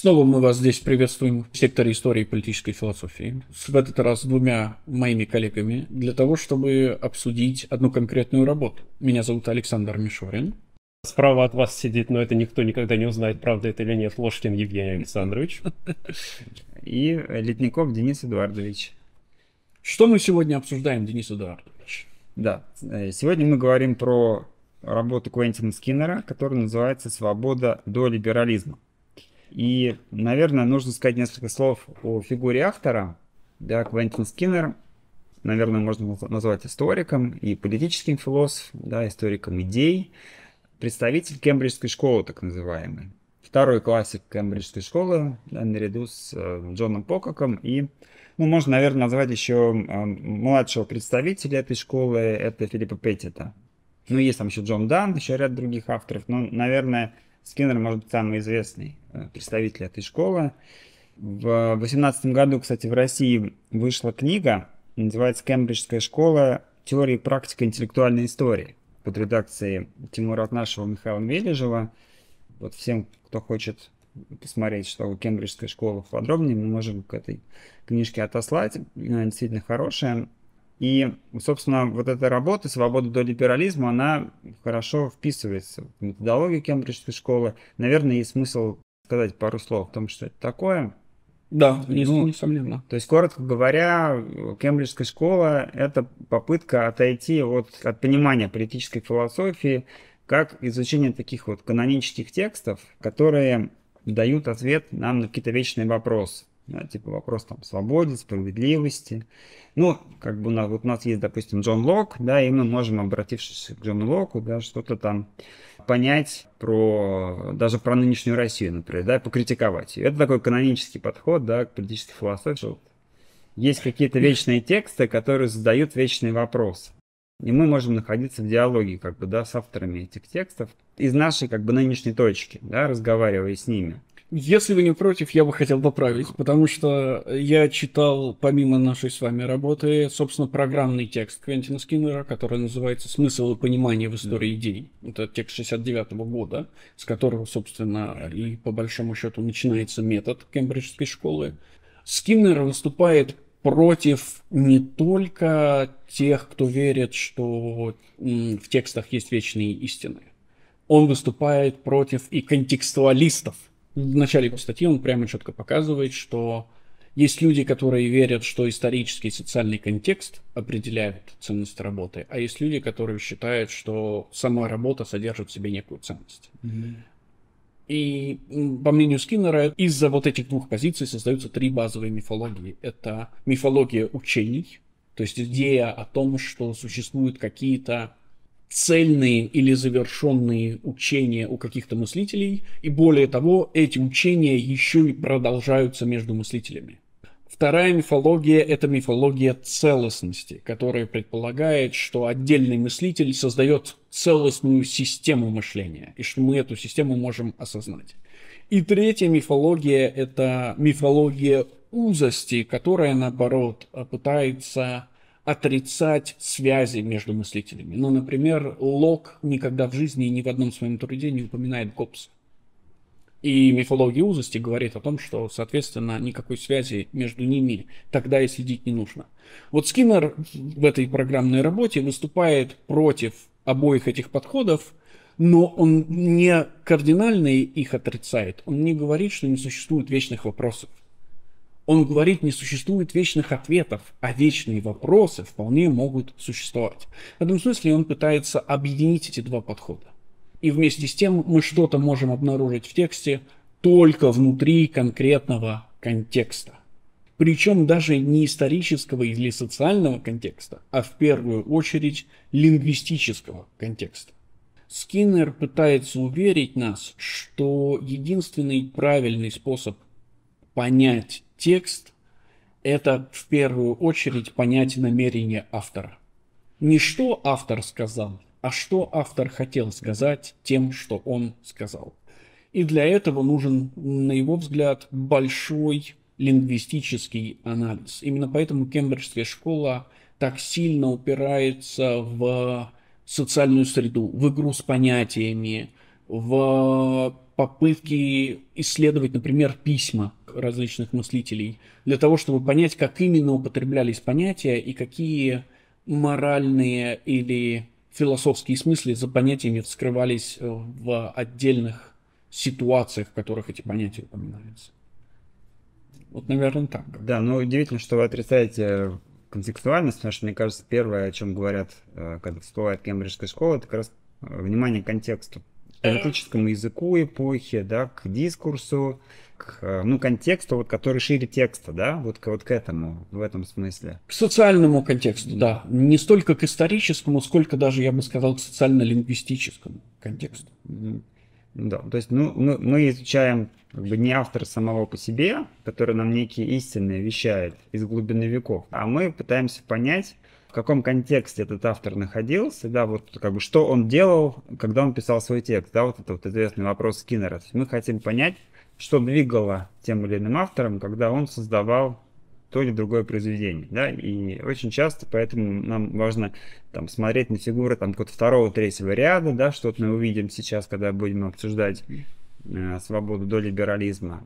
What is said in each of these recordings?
Снова мы вас здесь приветствуем в секторе истории и политической философии, в этот раз с двумя моими коллегами, для того, чтобы обсудить одну конкретную работу. Меня зовут Александр Мишурин. Справа от вас сидит, но это никто никогда не узнает, правда это или нет, Ложкин Евгений Александрович. И Летняков Денис Эдуардович. Что мы сегодня обсуждаем, Денис Эдуардович? Да, сегодня мы говорим про работу Квентина Скиннера, которая называется «Свобода до либерализма». И, наверное, нужно сказать несколько слов о фигуре автора. Да, Квентин Скиннер, наверное, можно назвать историком и политическим философом, да, историком идей, представитель Кембриджской школы, так называемый. Второй классик Кембриджской школы, да, наряду с Джоном Пококом и, ну, можно, наверное, назвать еще младшего представителя этой школы, это Филиппа Петита. Ну, есть там еще Джон Дан, еще ряд других авторов, но, наверное, Скиннер, может быть, самый известный представитель этой школы. В 2018 году, кстати, в России вышла книга, называется «Кембриджская школа. Теория и практика интеллектуальной истории» под редакцией Тимура Отнашева и Михаила Мележева. Вот всем, кто хочет посмотреть, что у Кембриджской школы подробнее, мы можем к этой книжке отослать. Она действительно хорошая. И, собственно, вот эта работа «Свобода до либерализма», она хорошо вписывается в методологию Кембриджской школы. Наверное, есть смысл сказать пару слов о том, что это такое. Да, несомненно. То есть, коротко говоря, Кембриджская школа – это попытка отойти от понимания политической философии как изучение таких вот канонических текстов, которые дают ответ нам на какие-то вечные вопросы. Да, типа вопрос там свободы, справедливости. Ну, как бы у нас есть, допустим, Джон Лок, да, и мы можем, обратившись к Джону Локу, да, что-то там понять даже про нынешнюю Россию, например, да, покритиковать ее. Это такой канонический подход, да, к политической философии. Есть какие-то вечные тексты, которые задают вечные вопросы. И мы можем находиться в диалоге, как бы, да, с авторами этих текстов из нашей, как бы, нынешней точки, да, разговаривая с ними. Если вы не против, я бы хотел поправить, потому что я читал, помимо нашей с вами работы, собственно, программный текст Квентина Скиннера, который называется «Смысл и понимание в истории идей». Это текст 1969 года, с которого, собственно, и по большому счету начинается метод Кембриджской школы. Скиннер выступает против не только тех, кто верит, что в текстах есть вечные истины. Он выступает против и контекстуалистов. В начале статьи он прямо четко показывает, что есть люди, которые верят, что исторический и социальный контекст определяет ценность работы, а есть люди, которые считают, что сама работа содержит в себе некую ценность. Mm-hmm. И, по мнению Скиннера, из-за вот этих двух позиций создаются три базовые мифологии. Это мифология учений, то есть идея о том, что существуют какие-то цельные или завершенные учения у каких-то мыслителей, и более того, эти учения еще и продолжаются между мыслителями. Вторая мифология – это мифология целостности, которая предполагает, что отдельный мыслитель создает целостную систему мышления, и что мы эту систему можем осознать. И третья мифология – это мифология узости, которая, наоборот, пытается отрицать связи между мыслителями. Ну, например, Лок никогда в жизни и ни в одном своем труде не упоминает Гоббса. И мифология узости говорит о том, что, соответственно, никакой связи между ними тогда и следить не нужно. Вот Скиннер в этой программной работе выступает против обоих этих подходов, но он не кардинально их отрицает. Он не говорит, что не существует вечных вопросов. Он говорит, не существует вечных ответов, а вечные вопросы вполне могут существовать. В этом смысле он пытается объединить эти два подхода. И вместе с тем мы что-то можем обнаружить в тексте только внутри конкретного контекста. Причем даже не исторического или социального контекста, а в первую очередь лингвистического контекста. Скиннер пытается уверить нас, что единственный правильный способ понять текст – это в первую очередь понять намерение автора. Не что автор сказал, а что автор хотел сказать тем, что он сказал. И для этого нужен, на его взгляд, большой лингвистический анализ. Именно поэтому Кембриджская школа так сильно упирается в социальную среду, в игру с понятиями, в попытки исследовать, например, письма различных мыслителей, для того, чтобы понять, как именно употреблялись понятия и какие моральные или философские смыслы за понятиями вскрывались в отдельных ситуациях, в которых эти понятия упоминаются. Вот, наверное, так. Да, но удивительно, что вы отрицаете контекстуальность, потому что, мне кажется, первое, о чем говорят, когда всплывает Кембриджская школа, это как раз внимание к контексту, к политическому языку эпохи, да, к дискурсу, к контексту, вот, который шире текста, да, вот к этому, в этом смысле. К социальному контексту, да. Не столько к историческому, сколько даже, я бы сказал, к социально-лингвистическому контексту. Да, то есть мы изучаем не автора самого по себе, который нам некие истины вещает из глубины веков, а мы пытаемся понять, в каком контексте этот автор находился, да, что он делал, когда он писал свой текст, да, вот это вот известный вопрос Скиннера. Мы хотим понять, что двигало тем или иным автором, когда он создавал то или другое произведение, да, и очень часто поэтому нам важно там смотреть на фигуры там какого-то второго-третьего ряда, да, что-то мы увидим сейчас, когда будем обсуждать свободу до либерализма.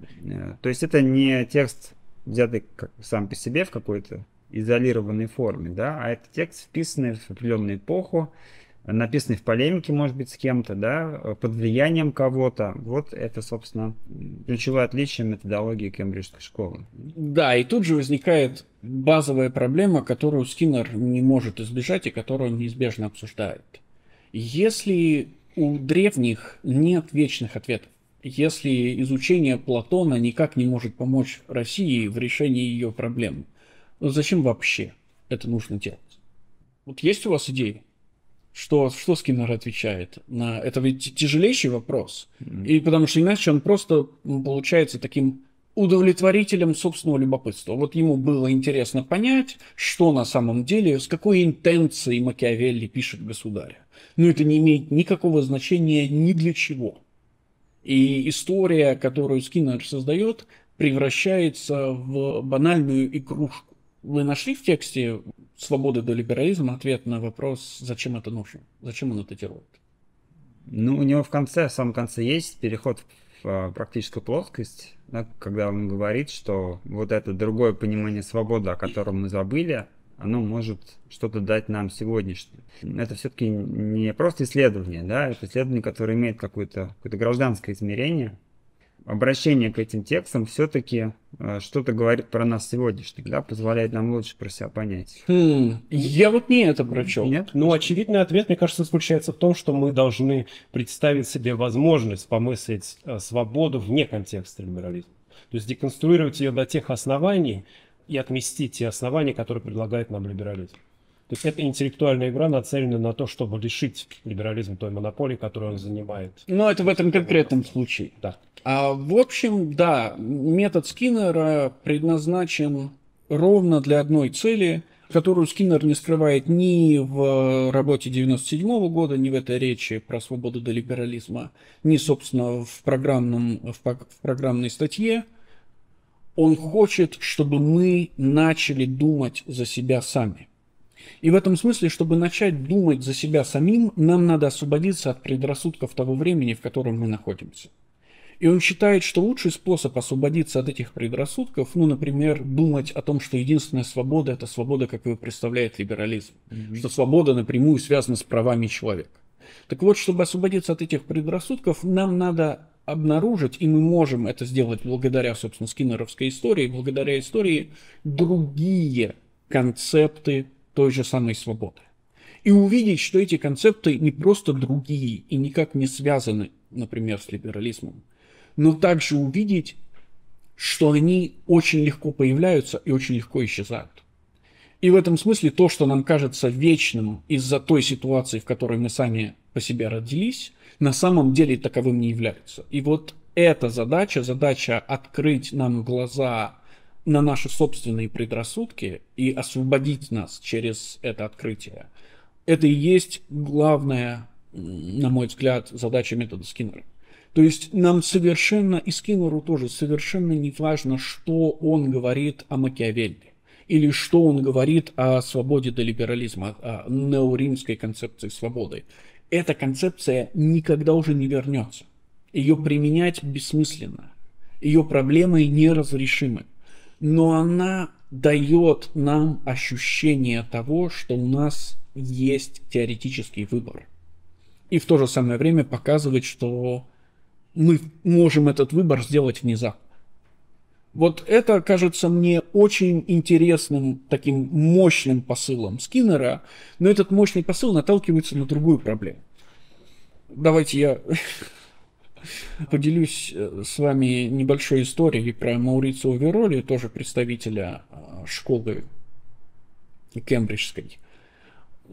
То есть это не текст, взятый сам по себе в какой-то изолированной форме, да, а это текст, вписанный в определенную эпоху, написанный в полемике, может быть, с кем-то, да, под влиянием кого-то. Вот это, собственно, ключевое отличие методологии Кембриджской школы. Да, и тут же возникает базовая проблема, которую Скиннер не может избежать и которую он неизбежно обсуждает. Если у древних нет вечных ответов, если изучение Платона никак не может помочь России в решении ее проблем, то зачем вообще это нужно делать? Вот есть у вас идеи? Что Скиннер отвечает на это? Ведь тяжелейший вопрос. И потому что иначе он просто получается таким удовлетворителем собственного любопытства. Вот ему было интересно понять, что на самом деле, с какой интенцией Макиавелли пишет «Государя». Но это не имеет никакого значения ни для чего. И история, которую Скиннер создает, превращается в банальную игрушку. Вы нашли в тексте «Свободы до либерализма» ответ на вопрос, зачем это нужно, зачем он это делает? Ну, у него в самом конце есть переход в практическую плоскость, да, когда он говорит, что вот это другое понимание свободы, о котором мы забыли, оно может что-то дать нам сегодняшнее. Это все-таки не просто исследование, да, это исследование, которое имеет какое-то гражданское измерение. Обращение к этим текстам все-таки что-то говорит про нас сегодняшних, да, позволяет нам лучше про себя понять. Я вот не это прочел. Нет? Ну, очевидный ответ, мне кажется, заключается в том, что мы должны представить себе возможность помыслить свободу вне контекста либерализма. То есть деконструировать ее до тех оснований и отместить те основания, которые предлагает нам либерализм. То есть эта интеллектуальная игра нацелена на то, чтобы лишить либерализм той монополии, которую он занимает. Но это в этом конкретном случае. Да. А в общем, да, метод Скиннера предназначен ровно для одной цели, которую Скиннер не скрывает ни в работе 1997 года, ни в этой речи про свободу до либерализма, ни, собственно, в программной статье. Он хочет, чтобы мы начали думать за себя сами. И в этом смысле, чтобы начать думать за себя самим, нам надо освободиться от предрассудков того времени, в котором мы находимся. И он считает, что лучший способ освободиться от этих предрассудков, ну, например, думать о том, что единственная свобода – это свобода, как его представляет либерализм, что свобода напрямую связана с правами человека. Так вот, чтобы освободиться от этих предрассудков, нам надо обнаружить, и мы можем это сделать благодаря, собственно, скиннеровской истории, благодаря истории, другие концепты той же самой свободы. И увидеть, что эти концепты не просто другие и никак не связаны, например, с либерализмом, но также увидеть, что они очень легко появляются и очень легко исчезают. И в этом смысле то, что нам кажется вечным из-за той ситуации, в которой мы сами по себе родились, на самом деле таковым не является. И вот эта задача открыть нам глаза на наши собственные предрассудки и освободить нас через это открытие. Это и есть главная, на мой взгляд, задача метода Скиннера. То есть нам совершенно, и Скиннеру тоже, совершенно не важно, что он говорит о Макиавелли или что он говорит о свободе до либерализма, о неоримской концепции свободы. Эта концепция никогда уже не вернется. ее применять бессмысленно, ее проблемы неразрешимы, но она дает нам ощущение того, что у нас есть теоретический выбор. И в то же самое время показывает, что мы можем этот выбор сделать внезапно. Вот это кажется мне очень интересным, таким мощным посылом Скиннера, но этот мощный посыл наталкивается на другую проблему. Давайте я поделюсь с вами небольшой историей про Маурицио Вироли, тоже представителя школы кембриджской.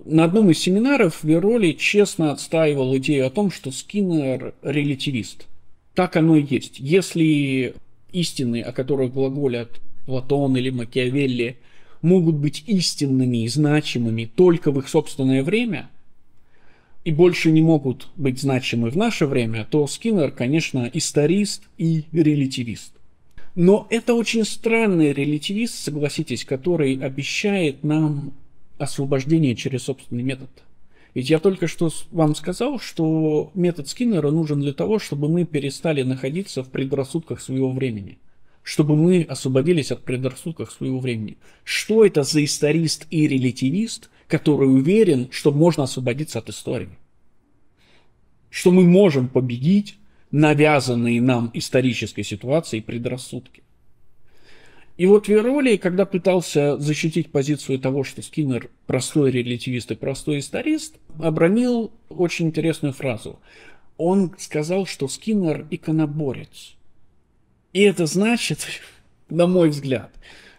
На одном из семинаров Вироли честно отстаивал идею о том, что Скиннер релятивист. Так оно и есть. Если истины, о которых глаголят Платон или Макиавелли, могут быть истинными и значимыми только в их собственное время, и больше не могут быть значимы в наше время, то Скиннер, конечно, историст и релятивист. Но это очень странный релятивист, согласитесь, который обещает нам освобождение через собственный метод. Ведь я только что вам сказал, что метод Скиннера нужен для того, чтобы мы перестали находиться в предрассудках своего времени. Чтобы мы освободились от предрассудков своего времени. Что это за историст и релятивист, который уверен, что можно освободиться от истории? Что мы можем победить навязанные нам исторической ситуацией предрассудки? И вот Вироли, когда пытался защитить позицию того, что Скиннер простой релятивист и простой историст, обронил очень интересную фразу. Он сказал, что Скиннер иконоборец. И это значит, на мой взгляд,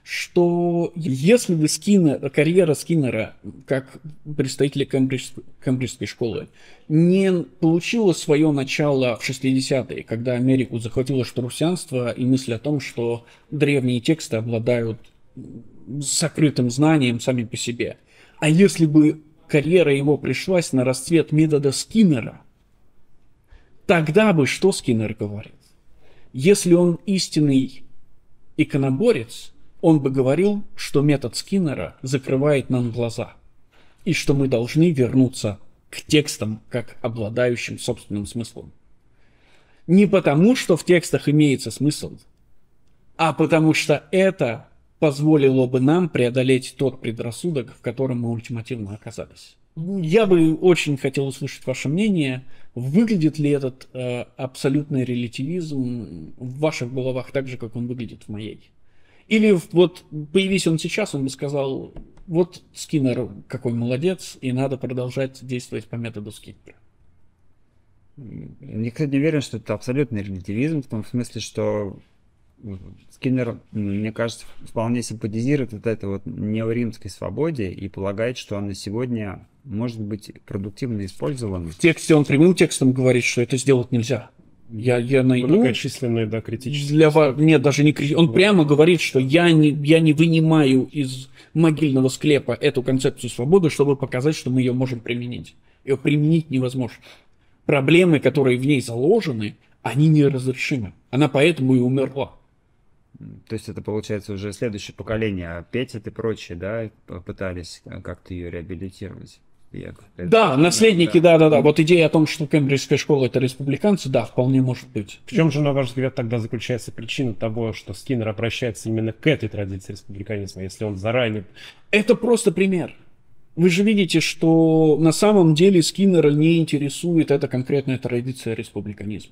что если бы карьера Скиннера как представителя Кембриджской школы не получила свое начало в 60-е, когда Америку захватило штруссианство и мысль о том, что древние тексты обладают сокрытым знанием сами по себе, а если бы карьера его пришлась на расцвет метода Скиннера, тогда бы что Скиннер говорит? Если он истинный иконоборец, он бы говорил, что метод Скиннера закрывает нам глаза, и что мы должны вернуться к текстам, как обладающим собственным смыслом. Не потому, что в текстах имеется смысл, а потому что это позволило бы нам преодолеть тот предрассудок, в котором мы ультимативно оказались. Я бы очень хотел услышать ваше мнение, выглядит ли этот абсолютный релятивизм в ваших головах так же, как он выглядит в моей. Или вот появись он сейчас, он бы сказал, вот Скиннер какой молодец, и надо продолжать действовать по методу Скиннера. Я, кстати, не уверен, что это абсолютный релятивизм, в том смысле, что Скиннер, мне кажется, вполне симпатизирует вот этой вот неоримской свободе и полагает, что она сегодня может быть продуктивно использована. В тексте он прямым текстом говорит, что это сделать нельзя. Я найду многочисленные, да, критические. Нет, даже не критические. Он вот прямо говорит, что я не вынимаю из могильного склепа эту концепцию свободы, чтобы показать, что мы ее можем применить. Ее применить невозможно. Проблемы, которые в ней заложены, они неразрешимы. Она поэтому и умерла. То есть это, получается, уже следующее поколение, а Петит и прочие, да, пытались как-то ее реабилитировать. Да, наследники, да. Вот идея о том, что Кембриджская школа — это республиканцы, да, вполне может быть. В чем же, на ваш взгляд, тогда заключается причина того, что Скиннер обращается именно к этой традиции республиканизма, если он заранее... Это просто пример. Вы же видите, что на самом деле Скиннера не интересует эта конкретная традиция республиканизма.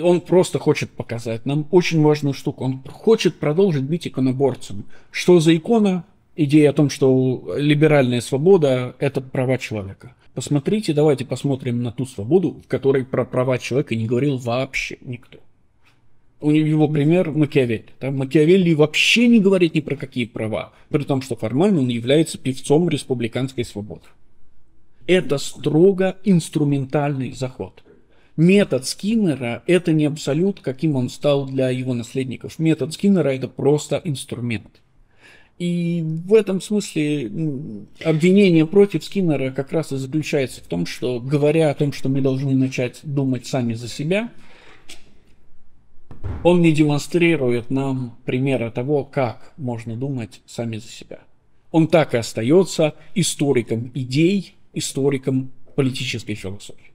Он просто хочет показать нам очень важную штуку. Он хочет продолжить быть иконоборцем. Что за икона? Идея о том, что либеральная свобода – это права человека. Посмотрите, давайте посмотрим на ту свободу, в которой про права человека не говорил вообще никто. У него пример Макиавелли. Макиавелли вообще не говорит ни про какие права, при том, что формально он является певцом республиканской свободы. Это строго инструментальный заход. Метод Скиннера – это не абсолют, каким он стал для его наследников. Метод Скиннера – это просто инструмент. И в этом смысле обвинение против Скиннера как раз и заключается в том, что, говоря о том, что мы должны начать думать сами за себя, он не демонстрирует нам примера того, как можно думать сами за себя. Он так и остается историком идей, историком политической философии.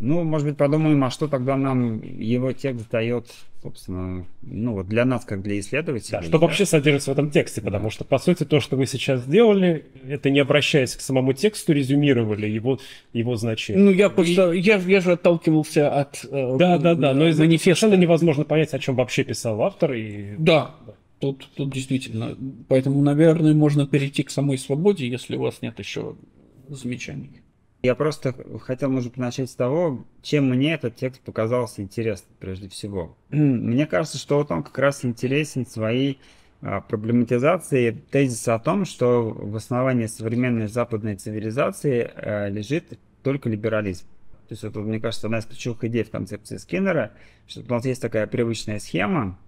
Ну, может быть, подумаем, а что тогда нам его текст дает, собственно, ну вот для нас, как для исследователей. Да, что вообще содержится в этом тексте, потому что, по сути, то, что вы сейчас сделали, это не обращаясь к самому тексту, резюмировали его значение. Ну, я же отталкивался от... Да, но из манифеста невозможно понять, о чем вообще писал автор. И... Да. Тут действительно. Поэтому, наверное, можно перейти к самой свободе, если у вас нет еще замечаний. Я просто хотел, может быть, начать с того, чем мне этот текст показался интересным, прежде всего. Мне кажется, что вот он как раз интересен своей проблематизацией тезиса о том, что в основании современной западной цивилизации лежит только либерализм. То есть это, мне кажется, одна из ключевых идей в концепции Скиннера, что у нас есть такая привычная схема,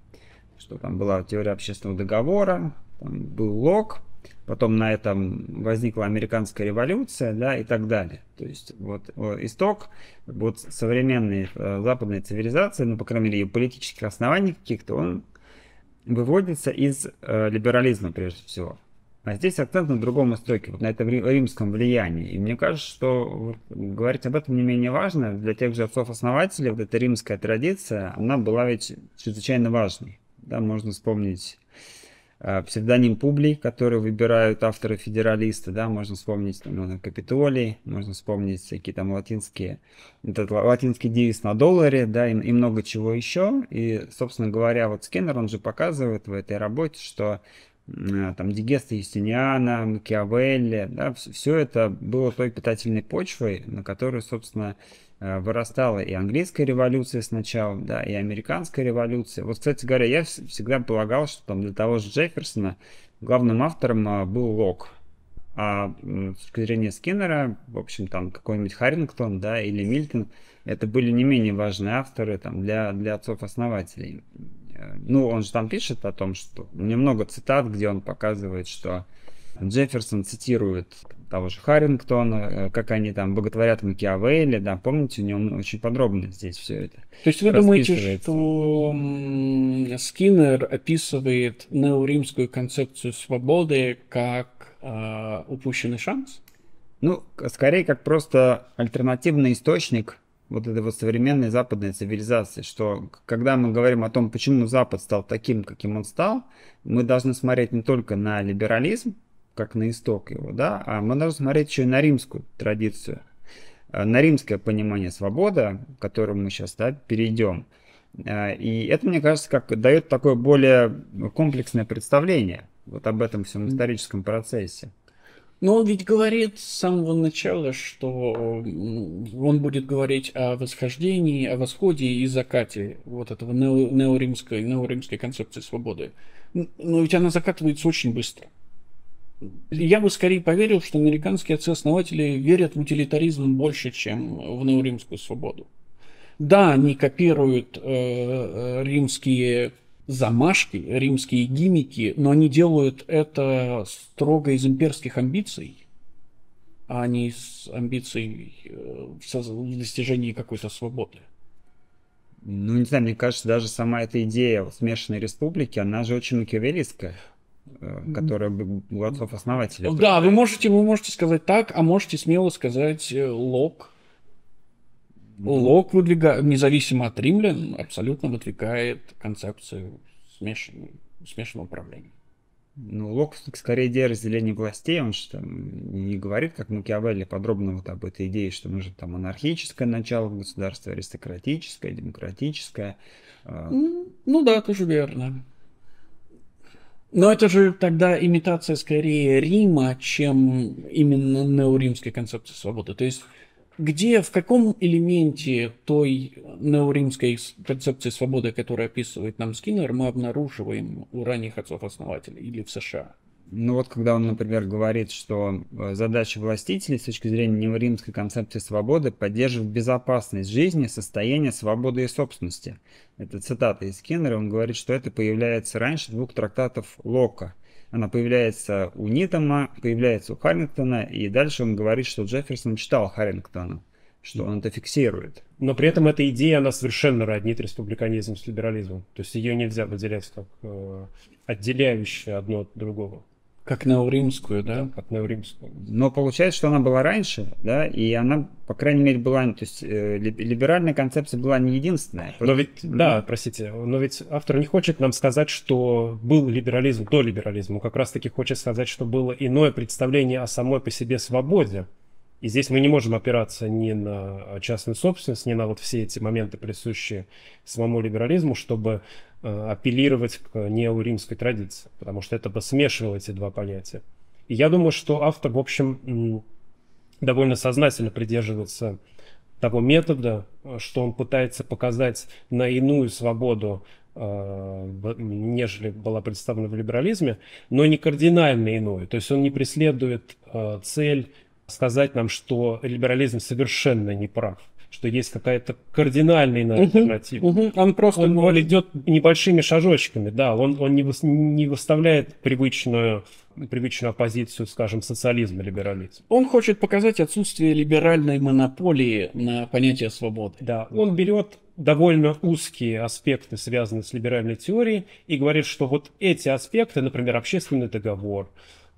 что там была теория общественного договора, там был Лок, потом на этом возникла американская революция, да, и так далее. То есть вот исток вот современной западной цивилизации, ну, по крайней мере, ее политических оснований каких-то, он выводится из либерализма прежде всего. А здесь акцент на другом истоке, вот на этом римском влиянии. И мне кажется, что говорить об этом не менее важно. Для тех же отцов-основателей вот эта римская традиция, она была ведь чрезвычайно важной. Да, можно вспомнить псевдоним Публий, который выбирают авторы-федералисты, да, можно вспомнить там, Капитолий, можно вспомнить всякие там латинский девиз на долларе, да, и много чего еще. И, собственно говоря, вот Скиннер, он же показывает в этой работе, что там Дигеста, Юстиниана, Макиавелли, да, все это было той питательной почвой, на которую, собственно, вырастала и английская революция сначала, да, и американская революция. Вот, кстати говоря, я всегда полагал, что там для того же Джефферсона главным автором был Лок. А с точки зрения Скиннера, в общем, там какой-нибудь Харрингтон, да, или Мильтон, это были не менее важные авторы там, для отцов-основателей. Ну, он же там пишет о том, что... У меня много цитат, где он показывает, что Джефферсон цитирует того же Харрингтона, как они там боготворят Макиавелли, да, помните, у него очень подробно здесь все это. То есть вы думаете, что Скиннер описывает неоримскую концепцию свободы как упущенный шанс? Ну, скорее, как просто альтернативный источник вот этой вот современной западной цивилизации, что когда мы говорим о том, почему Запад стал таким, каким он стал, мы должны смотреть не только на либерализм, как на исток его, да, а мы должны смотреть еще и на римскую традицию, на римское понимание свободы, к которому мы сейчас, да, перейдем. И это, мне кажется, как дает такое более комплексное представление вот об этом всем историческом процессе. Но он ведь говорит с самого начала, что он будет говорить о восхождении, о восходе и закате вот этого неоримской концепции свободы. Но ведь она закатывается очень быстро. Я бы скорее поверил, что американские отцы-основатели верят в утилитаризм больше, чем в неоримскую свободу. Да, они копируют римские замашки, римские гиммики, но они делают это строго из имперских амбиций, а не из амбиций в достижении какой-то свободы. Ну, не знаю, мне кажется, даже сама эта идея смешанной республики, она же очень макиавеллистская, которая у отцов-основателей. Да, вы можете сказать так, а можете смело сказать Лок. Лок выдвигает, независимо от римлян, абсолютно выдвигает концепцию смешанного управления. Ну, Лок скорее идея разделения властей, он же там не говорит, как Макиавелли, подробно вот об этой идее, что нужно там монархическое начало государства, аристократическое, демократическое. Ну да, тоже верно. Но это же тогда имитация скорее Рима, чем именно неоримской концепции свободы. То есть где, в каком элементе той неоримской концепции свободы, которую описывает нам Скиннер, мы обнаруживаем у ранних отцов-основателей или в США? Ну вот когда он, например, говорит, что задача властителей с точки зрения неоримской концепции свободы поддерживать безопасность жизни, состояние свободы и собственности. Это цитата из Скиннера, он говорит, что это появляется раньше двух трактатов Лока. Она появляется у Нитома, появляется у Харрингтона, и дальше он говорит, что Джефферсон читал Харрингтона, что он это фиксирует. Но при этом эта идея, она совершенно роднит республиканизм с либерализмом. То есть ее нельзя выделять как отделяющее одно от другого. Как неоримскую, да? Как неоримскую. Но получается, что она была раньше, да, и она, по крайней мере, была, то есть либеральная концепция была не единственная. Но ведь, да, простите, но ведь автор не хочет нам сказать, что был либерализм до либерализма, он как раз-таки хочет сказать, что было иное представление о самой по себе свободе. И здесь мы не можем опираться ни на частную собственность, ни на вот все эти моменты, присущие самому либерализму, чтобы апеллировать к неоримской традиции, потому что это бы смешивало эти два понятия. И я думаю, что автор, в общем, довольно сознательно придерживается того метода, что он пытается показать на иную свободу, нежели была представлена в либерализме, но не кардинально иную. То есть он не преследует цель сказать нам, что либерализм совершенно не прав, что есть какая-то кардинальная альтернатива. Он просто идет небольшими шажочками, да, он не выставляет привычную оппозицию, скажем, социализма и либерализма. Он хочет показать отсутствие либеральной монополии на понятие свободы. Да, он берет довольно узкие аспекты, связанные с либеральной теорией, и говорит, что вот эти аспекты, например, общественный договор,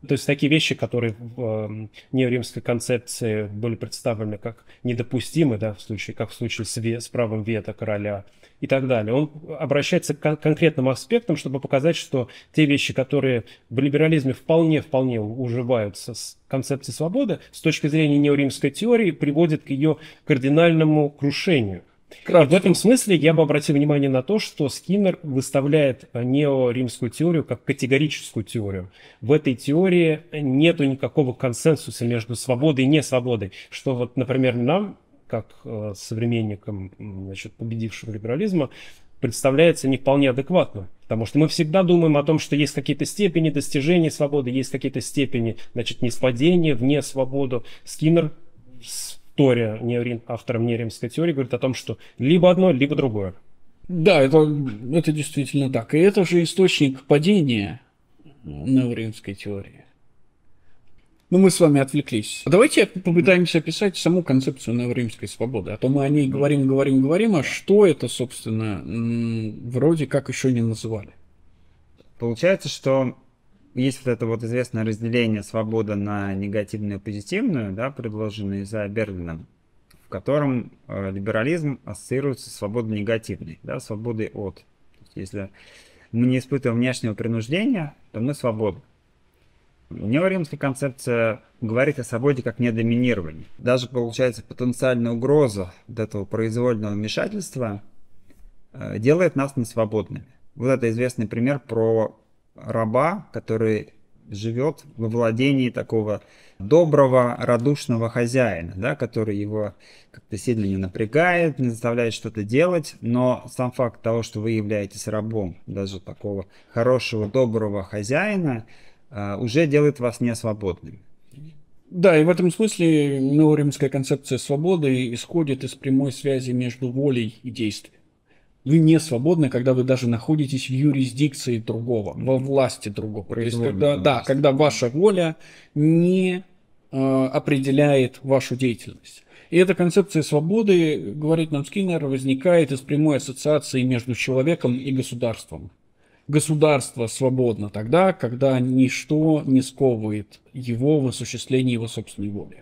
то есть такие вещи, которые в неоримской концепции были представлены как недопустимы, да, как в случае с правом вето короля и так далее. Он обращается к конкретным аспектам, чтобы показать, что те вещи, которые в либерализме вполне уживаются с концепцией свободы, с точки зрения неоримской теории приводят к ее кардинальному крушению. И в этом смысле я бы обратил внимание на то, что Скиннер выставляет неоримскую теорию как категорическую теорию. В этой теории нету никакого консенсуса между свободой и несвободой. Что вот, например, нам, как современникам, значит, победившего либерализма, представляется не вполне адекватно. Потому что мы всегда думаем о том, что есть какие-то степени достижения свободы, есть какие-то степени, значит, ниспадения в несвободу. Скиннер автором неоримской теории говорит о том, что либо одно, либо другое. Да, это действительно так. И это же источник падения неоримской теории. Но мы с вами отвлеклись. Давайте попытаемся описать саму концепцию неоримской свободы. А то мы о ней говорим, а что это, собственно, вроде как еще не называли. Получается, что есть вот это вот известное разделение свободы на негативную и позитивную, да, предложенное за Берлином, в котором либерализм ассоциируется с свободой негативной, да, свободой от. То есть, если мы не испытываем внешнего принуждения, то мы свободны. Неоримская концепция говорит о свободе как недоминировании. Даже получается потенциальная угроза от этого произвольного вмешательства делает нас несвободными. Вот это известный пример про раба, который живет во владении такого доброго, радушного хозяина, да, который его как-то сильно не напрягает, не заставляет что-то делать, но сам факт того, что вы являетесь рабом даже такого хорошего, доброго хозяина, уже делает вас несвободными. Да, и в этом смысле неоримская концепция свободы исходит из прямой связи между волей и действием. Вы не свободны, когда вы даже находитесь в юрисдикции другого, во власти другого. То есть, когда ваша воля не определяет вашу деятельность. И эта концепция свободы, говорит нам Скиннер, возникает из прямой ассоциации между человеком и государством. Государство свободно тогда, когда ничто не сковывает его в осуществлении его собственной воли.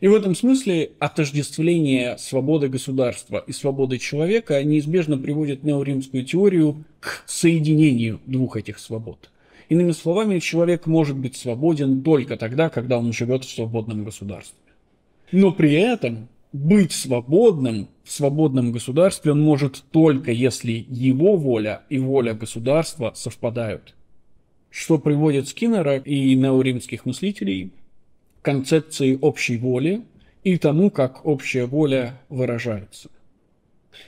И в этом смысле отождествление свободы государства и свободы человека неизбежно приводит неоримскую теорию к соединению двух этих свобод. Иными словами, человек может быть свободен только тогда, когда он живет в свободном государстве. Но при этом быть свободным в свободном государстве он может только если его воля и воля государства совпадают. Что приводит Скиннера и неоримских мыслителей концепции общей воли и тому, как общая воля выражается.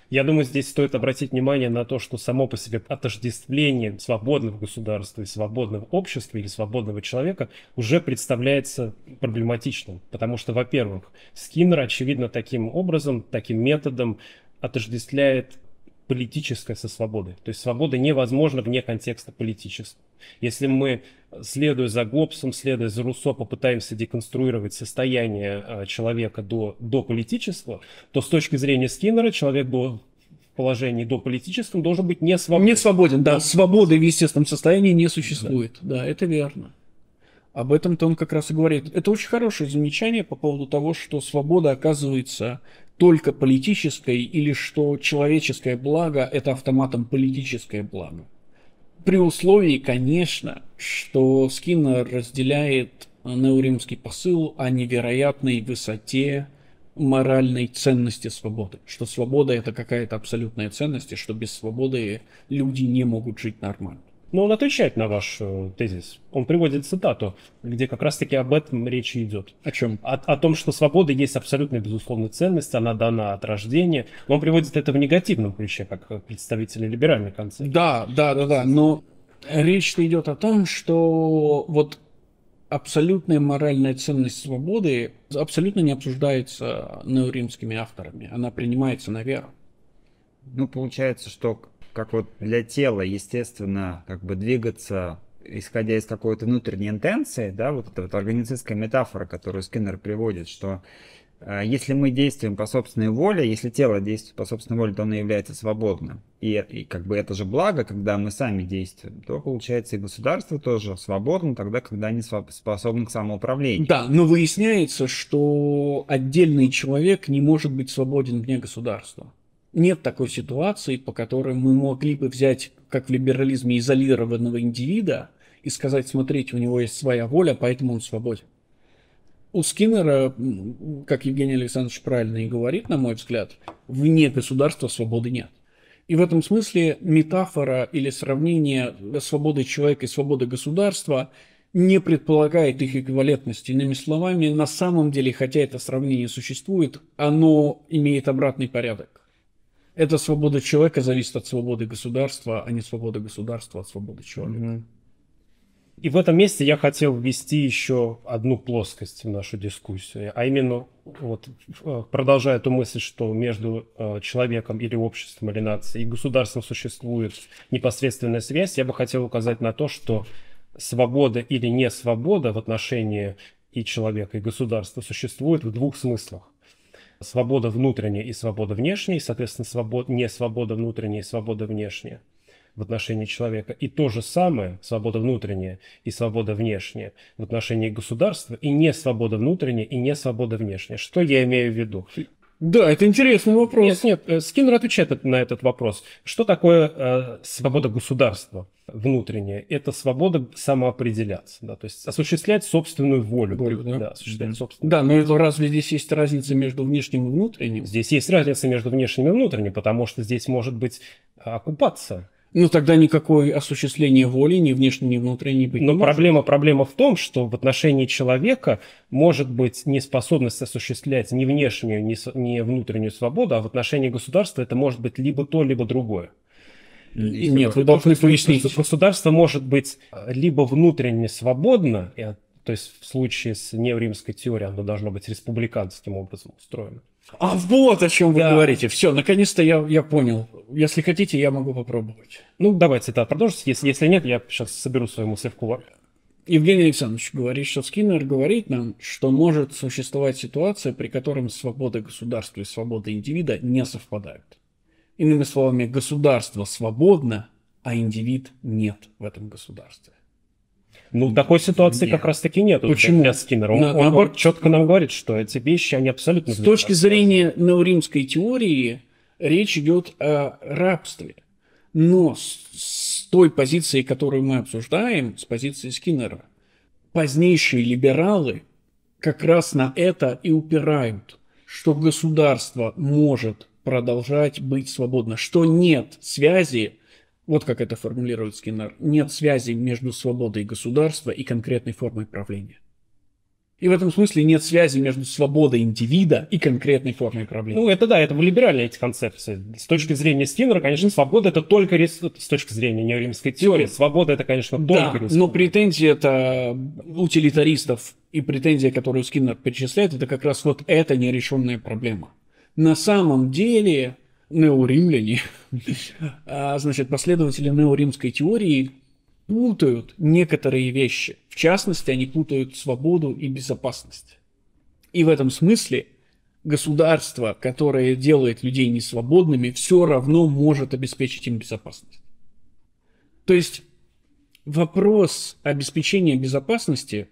Я думаю, здесь стоит обратить внимание на то, что само по себе отождествление свободного государства и свободного общества или свободного человека уже представляется проблематичным. Потому что, во-первых, Скиннер, очевидно, таким образом, таким методом отождествляет политическое со свободой. То есть свобода невозможна вне контекста политического. Если мы, следуя за Гоббсом, следуя за Руссо, попытаемся деконструировать состояние человека до политического, то с точки зрения Скиннера человек был в положении до политического должен быть не свободен. Не свободен, да. Свободы в естественном состоянии не существует. Да, это верно. Об этом-то он как раз и говорит. Это очень хорошее замечание по поводу того, что свобода оказывается только политической, или что человеческое благо – это автоматом политическое благо. При условии, конечно, что Скиннер разделяет неоримский посыл о невероятной высоте моральной ценности свободы. Что свобода – это какая-то абсолютная ценность, и что без свободы люди не могут жить нормально. Но он отвечает на ваш тезис. Он приводит цитату, где как раз-таки об этом речь идет. О чем? О том, что свобода есть абсолютная безусловная ценность, она дана от рождения. Но он приводит это в негативном ключе, как представители либеральной концепции. Да. Но речь-то идет о том, что вот абсолютная моральная ценность свободы абсолютно не обсуждается неоримскими авторами. Она принимается на веру. Ну, получается, что... как вот для тела, естественно, как бы двигаться, исходя из какой-то внутренней интенции, да, вот эта вот организационная метафора, которую Скиннер приводит, что если мы действуем по собственной воле, если тело действует по собственной воле, то оно является свободным. И как бы это же благо, когда мы сами действуем, то получается и государство тоже свободно тогда, когда они способны к самоуправлению. Да, но выясняется, что отдельный человек не может быть свободен вне государства. Нет такой ситуации, по которой мы могли бы взять, как в либерализме, изолированного индивида и сказать: смотрите, у него есть своя воля, поэтому он свободен. У Скиннера, как Евгений Александрович правильно и говорит, на мой взгляд, вне государства свободы нет. И в этом смысле метафора или сравнение свободы человека и свободы государства не предполагает их эквивалентности. Иными словами, на самом деле, хотя это сравнение существует, оно имеет обратный порядок. Эта свобода человека зависит от свободы государства, а не свобода государства от свободы человека. И в этом месте я хотел ввести еще одну плоскость в нашу дискуссию, а именно, вот, продолжая эту мысль, что между человеком или обществом, или нацией и государством существует непосредственная связь, я бы хотел указать на то, что свобода или не свобода в отношении и человека, и государства существует в двух смыслах. Свобода внутренняя и свобода внешняя, и, соответственно, не свобода внутренняя и свобода внешняя в отношении человека. И то же самое, свобода внутренняя и свобода внешняя в отношении государства, и не свобода внутренняя и не свобода внешняя. Что я имею в виду? Да, это интересный вопрос. Нет, Скиннер отвечает на этот вопрос. Что такое свобода государства внутренняя? Это свобода самоопределяться, да, то есть осуществлять собственную волю. Да, но это разве здесь есть разница между внешним и внутренним? Здесь есть разница между внешним и внутренним, потому что здесь может быть оккупация. Ну, тогда никакое осуществление воли ни внешне, ни внутренне быть не может. Но проблема в том, что в отношении человека может быть неспособность осуществлять ни внешнюю, ни внутреннюю свободу, а в отношении государства это может быть либо то, либо другое. Нет, вы должны пояснить. Государство может быть либо внутренне свободно, то есть в случае с неоримской теорией оно должно быть республиканским образом устроено. А вот о чем вы говорите. Все, наконец-то я понял. Если хотите, я могу попробовать. Ну, давайте это продолжим. Если нет, я сейчас соберу свою мысль в кулак. Евгений Александрович говорит, что Скиннер говорит нам, что может существовать ситуация, при которой свобода государства и свобода индивида не совпадают. Иными словами, государство свободно, а индивид нет в этом государстве. Ну, такой ситуации нет. Как раз-таки нет. Почему? Он четко нам говорит, что эти вещи, они абсолютно... С точки зрения неоримской теории, речь идет о рабстве. Но с той позиции, которую мы обсуждаем, с позиции Скиннера, позднейшие либералы как раз на это и упирают, что государство может продолжать быть свободно, что нет связи. Вот как это формулирует Скиннер. Нет связи между свободой государства и конкретной формой правления. И в этом смысле нет связи между свободой индивида и конкретной формой правления. Ну, это да, это либеральные эти концепции. С точки зрения Скиннера, конечно, свобода это только республика. С точки зрения неоримской теории, свобода это, конечно, только республика. Но претензия это утилитаристов и претензия, которую Скиннер перечисляет, это как раз вот эта нерешенная проблема. На самом деле... неоримляне, значит, последователи неоримской теории путают некоторые вещи. В частности, они путают свободу и безопасность. И в этом смысле государство, которое делает людей несвободными, все равно может обеспечить им безопасность. То есть вопрос обеспечения безопасности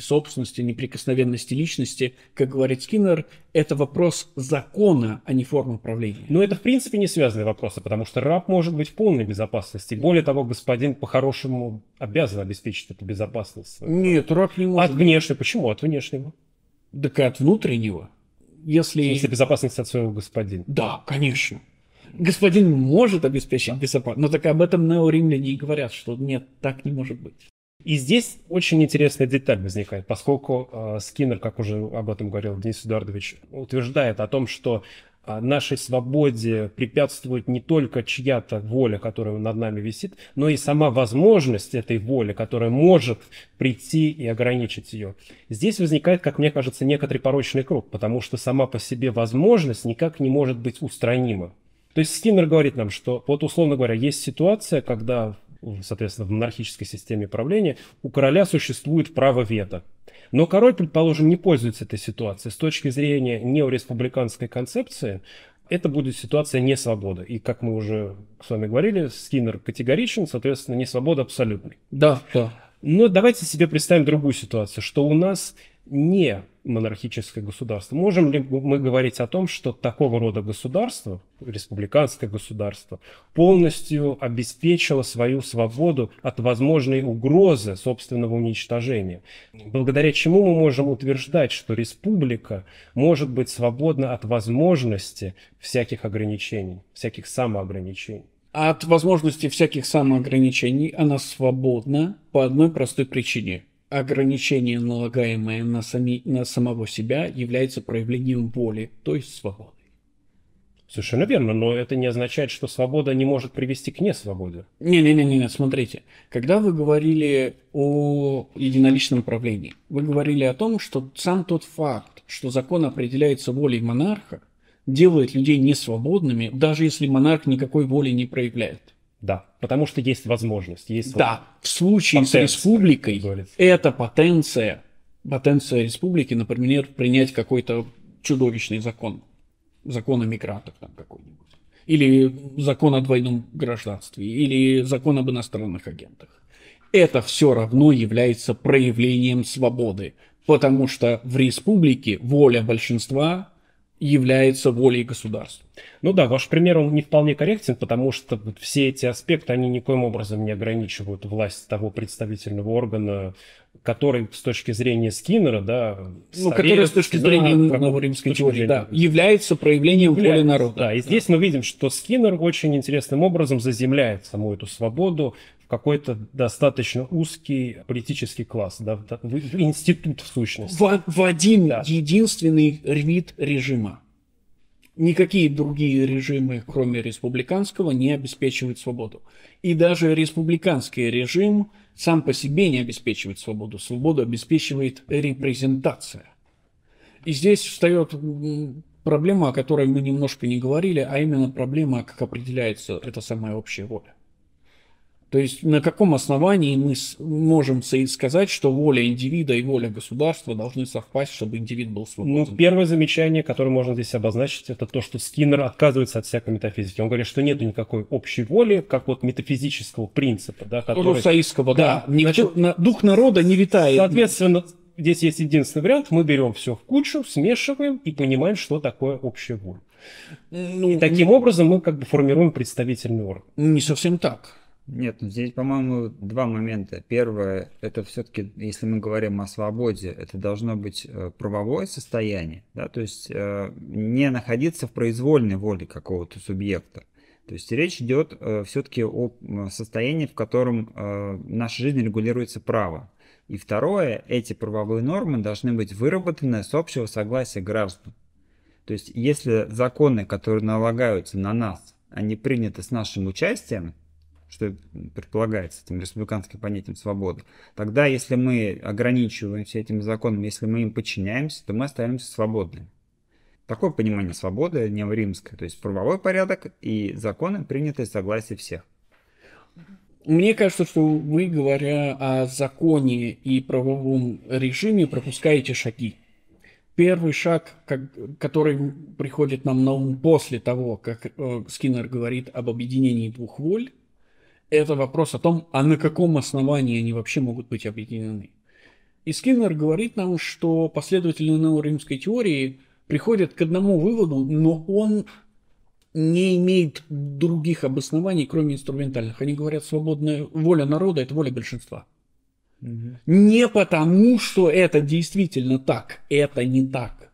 собственности, неприкосновенности личности, как говорит Скиннер, это вопрос закона, а не формы правления. Но это, в принципе, не связанные вопросы, потому что раб может быть в полной безопасности. Более того, господин по-хорошему обязан обеспечить эту безопасность. Нет, раб не может. От внешнего. Почему? От внешнего. Так и от внутреннего. Если безопасность от своего господина. Да, конечно. Господин может обеспечить безопасность, но так об этом неоримляне и говорят, что нет, так не может быть. И здесь очень интересная деталь возникает, поскольку Скиннер, как уже об этом говорил Денис Эдуардович, утверждает о том, что нашей свободе препятствует не только чья-то воля, которая над нами висит, но и сама возможность этой воли, которая может прийти и ограничить ее. Здесь возникает, как мне кажется, некоторый порочный круг, потому что сама по себе возможность никак не может быть устранима. То есть Скиннер говорит нам, что, вот условно говоря, есть ситуация, когда, соответственно, в монархической системе правления у короля существует право вето. Но король, предположим, не пользуется этой ситуацией. С точки зрения неореспубликанской концепции, это будет ситуация несвободы. И, как мы уже с вами говорили, Скиннер категоричен, соответственно, несвобода абсолютной. Да, да. Но давайте себе представим другую ситуацию, что у нас не монархическое государство. Можем ли мы говорить о том, что такого рода государство, республиканское государство, полностью обеспечило свою свободу от возможной угрозы собственного уничтожения? Благодаря чему мы можем утверждать, что республика может быть свободна от возможности всяких ограничений, всяких самоограничений? От возможности всяких самоограничений она свободна по одной простой причине. Ограничение, налагаемое на самого себя, является проявлением воли, то есть свободы. Совершенно верно, но это не означает, что свобода не может привести к несвободе. Не-не-не, смотрите. Когда вы говорили о единоличном правлении, вы говорили о том, что сам тот факт, что закон определяется волей монарха, делает людей несвободными, даже если монарх никакой воли не проявляет. Да, потому что есть возможность. Есть да, в случае потенция, с республикой это потенция. Потенция республики, например, принять какой-то чудовищный закон. Закон о мигрантах там какой-нибудь. Или закон о двойном гражданстве. Или закон об иностранных агентах. Это все равно является проявлением свободы. Потому что в республике воля большинства является волей государства. Ну да, ваш пример, он не вполне корректен, потому что все эти аспекты, они никоим образом не ограничивают власть того представительного органа, который с точки зрения Скиннера, да, ну, который с точки зрения римской теории, да, является проявлением воли народа. Да, и здесь мы видим, что Скиннер очень интересным образом заземляет саму эту свободу в какой-то достаточно узкий политический класс, да, в институт в сущности. В один единственный вид режима. Никакие другие режимы, кроме республиканского, не обеспечивают свободу. И даже республиканский режим сам по себе не обеспечивает свободу. Свободу обеспечивает репрезентация. И здесь встает проблема, о которой мы немножко не говорили, а именно проблема, как определяется эта самая общая воля. То есть на каком основании мы можем сказать, что воля индивида и воля государства должны совпасть, чтобы индивид был свободен? Ну, первое замечание, которое можно здесь обозначить, это то, что Скиннер отказывается от всякой метафизики. Он говорит, что нет никакой общей воли, как вот метафизического принципа. Да, который... Руссоистского, да. Дух народа не витает. Соответственно, здесь есть единственный вариант. Мы берем все в кучу, смешиваем и понимаем, что такое общая воля. Ну, и таким образом мы как бы формируем представительный орган. Не совсем так. Нет, здесь, по-моему, два момента. Первое, это все-таки, если мы говорим о свободе, это должно быть правовое состояние, да, то есть не находиться в произвольной воле какого-то субъекта. То есть речь идет все-таки о состоянии, в котором наша жизнь регулируется право. И второе, эти правовые нормы должны быть выработаны с общего согласия граждан. То есть если законы, которые налагаются на нас, они приняты с нашим участием, что предполагается этим республиканским понятием свободы, тогда, если мы ограничиваемся этими законами, если мы им подчиняемся, то мы остаемся свободными. Такое понимание свободы неоримское, то есть правовой порядок и законы, принятые в согласии всех. Мне кажется, что вы, говоря о законе и правовом режиме, пропускаете шаги. Первый шаг, который приходит нам на ум после того, как Скиннер говорит об объединении двух воль, это вопрос о том, а на каком основании они вообще могут быть объединены. И Скиннер говорит нам, что последователи неоримской теории приходят к одному выводу, но он не имеет других обоснований, кроме инструментальных. Они говорят, свободная воля народа – это воля большинства. Угу. Не потому, что это действительно так, это не так,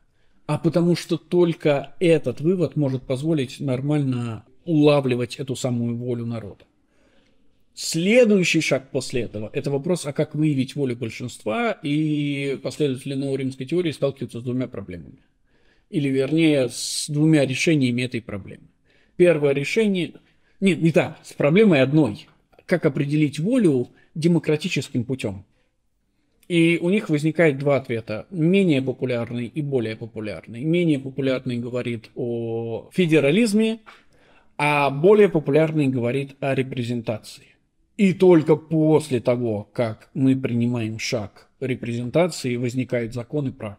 а потому, что только этот вывод может позволить нормально улавливать эту самую волю народа. Следующий шаг после этого – это вопрос, а как выявить волю большинства, и последователи неоримской теории сталкиваются с двумя проблемами. Или, вернее, с двумя решениями этой проблемы. Первое решение... Нет, не так, с проблемой одной. Как определить волю демократическим путем? И у них возникает два ответа. Менее популярный и более популярный. Менее популярный говорит о федерализме, а более популярный говорит о репрезентации. И только после того, как мы принимаем шаг репрезентации, возникают законы прав.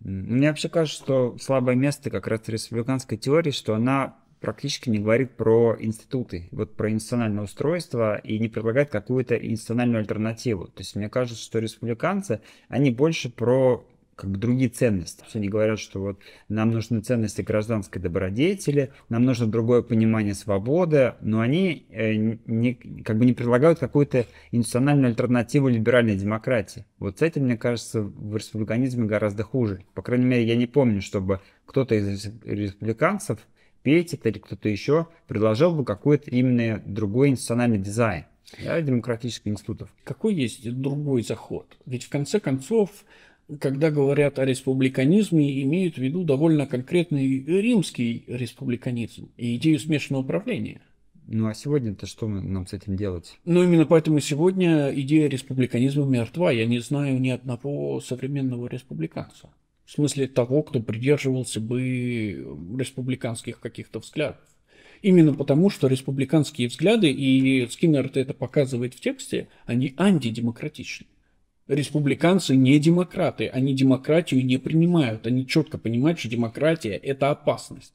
Мне вообще кажется, что слабое место как раз в республиканской теории, что она практически не говорит про институты, вот про институциональное устройство и не предлагает какую-то институциональную альтернативу. То есть мне кажется, что республиканцы, они больше про как бы другие ценности. Они говорят, что вот нам нужны ценности гражданской добродетели, нам нужно другое понимание свободы, но они не предлагают какую-то институциональную альтернативу либеральной демократии. Вот с этим, мне кажется, в республиканизме гораздо хуже. По крайней мере, я не помню, чтобы кто-то из республиканцев, Петик или кто-то еще, предложил бы какой-то именно другой институциональный дизайн демократических институтов. Какой есть другой заход? Ведь в конце концов, когда говорят о республиканизме, имеют в виду довольно конкретный римский республиканизм и идею смешанного правления. Ну а сегодня-то что нам с этим делать? Ну именно поэтому сегодня идея республиканизма мертва. Я не знаю ни одного современного республиканца. В смысле того, кто придерживался бы республиканских каких-то взглядов. Именно потому, что республиканские взгляды, и Скиннер это показывает в тексте, они антидемократичны. Республиканцы не демократы, они демократию не принимают, они четко понимают, что демократия – это опасность.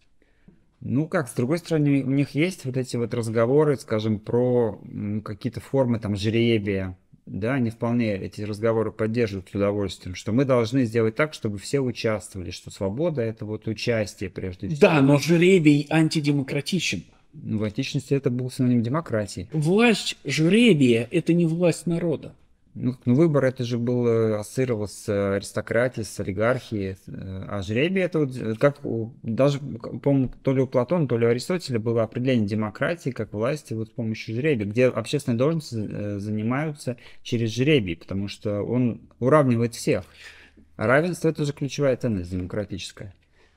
Ну как, с другой стороны, у них есть вот эти вот разговоры, скажем, про какие-то формы там жребия, да, они вполне эти разговоры поддерживают с удовольствием, что мы должны сделать так, чтобы все участвовали, что свобода – это вот участие прежде всего. Да, но жребий антидемократичен. В античности это был синоним демократии. Власть жребия – это не власть народа. Ну, выбор это же был ассоциировался с аристократией, с олигархией, а жребие это вот как даже, по-моему, то ли у Платона, то ли у Аристотеля было определение демократии как власти вот с помощью жребия, где общественные должности занимаются через жребий, потому что он уравнивает всех. Равенство это же ключевая ценность демократическая.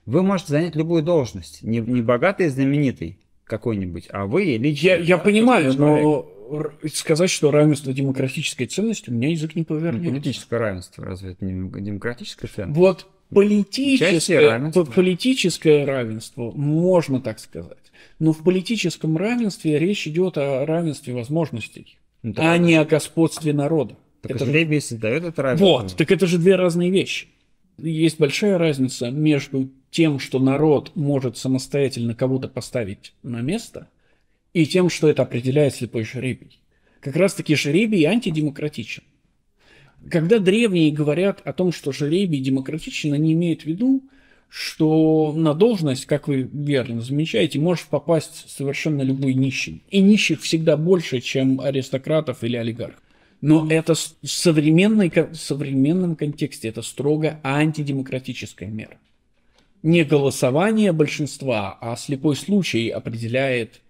Вы можете занять любую должность, не богатый и знаменитый какой-нибудь, а вы лично. Я понимаю, но сказать, что равенство демократической ценности, у меня язык не повернет. Ну, политическое равенство, разве это не демократическое ценность? Вот политическое равенство, можно так сказать. Но в политическом равенстве речь идет о равенстве возможностей, ну, а не о господстве народа. Так это жребие создает это равенство. Вот, так это же две разные вещи. Есть большая разница между тем, что народ может самостоятельно кого-то поставить на место, и тем, что это определяет слепой жребий. Как раз-таки жребий антидемократичен. Когда древние говорят о том, что жребий демократичен, они имеют в виду, что на должность, как вы верно замечаете, может попасть совершенно любой нищий. И нищих всегда больше, чем аристократов или олигархов. Но это в современном контексте это строго антидемократическая мера. Не голосование большинства, а слепой случай определяет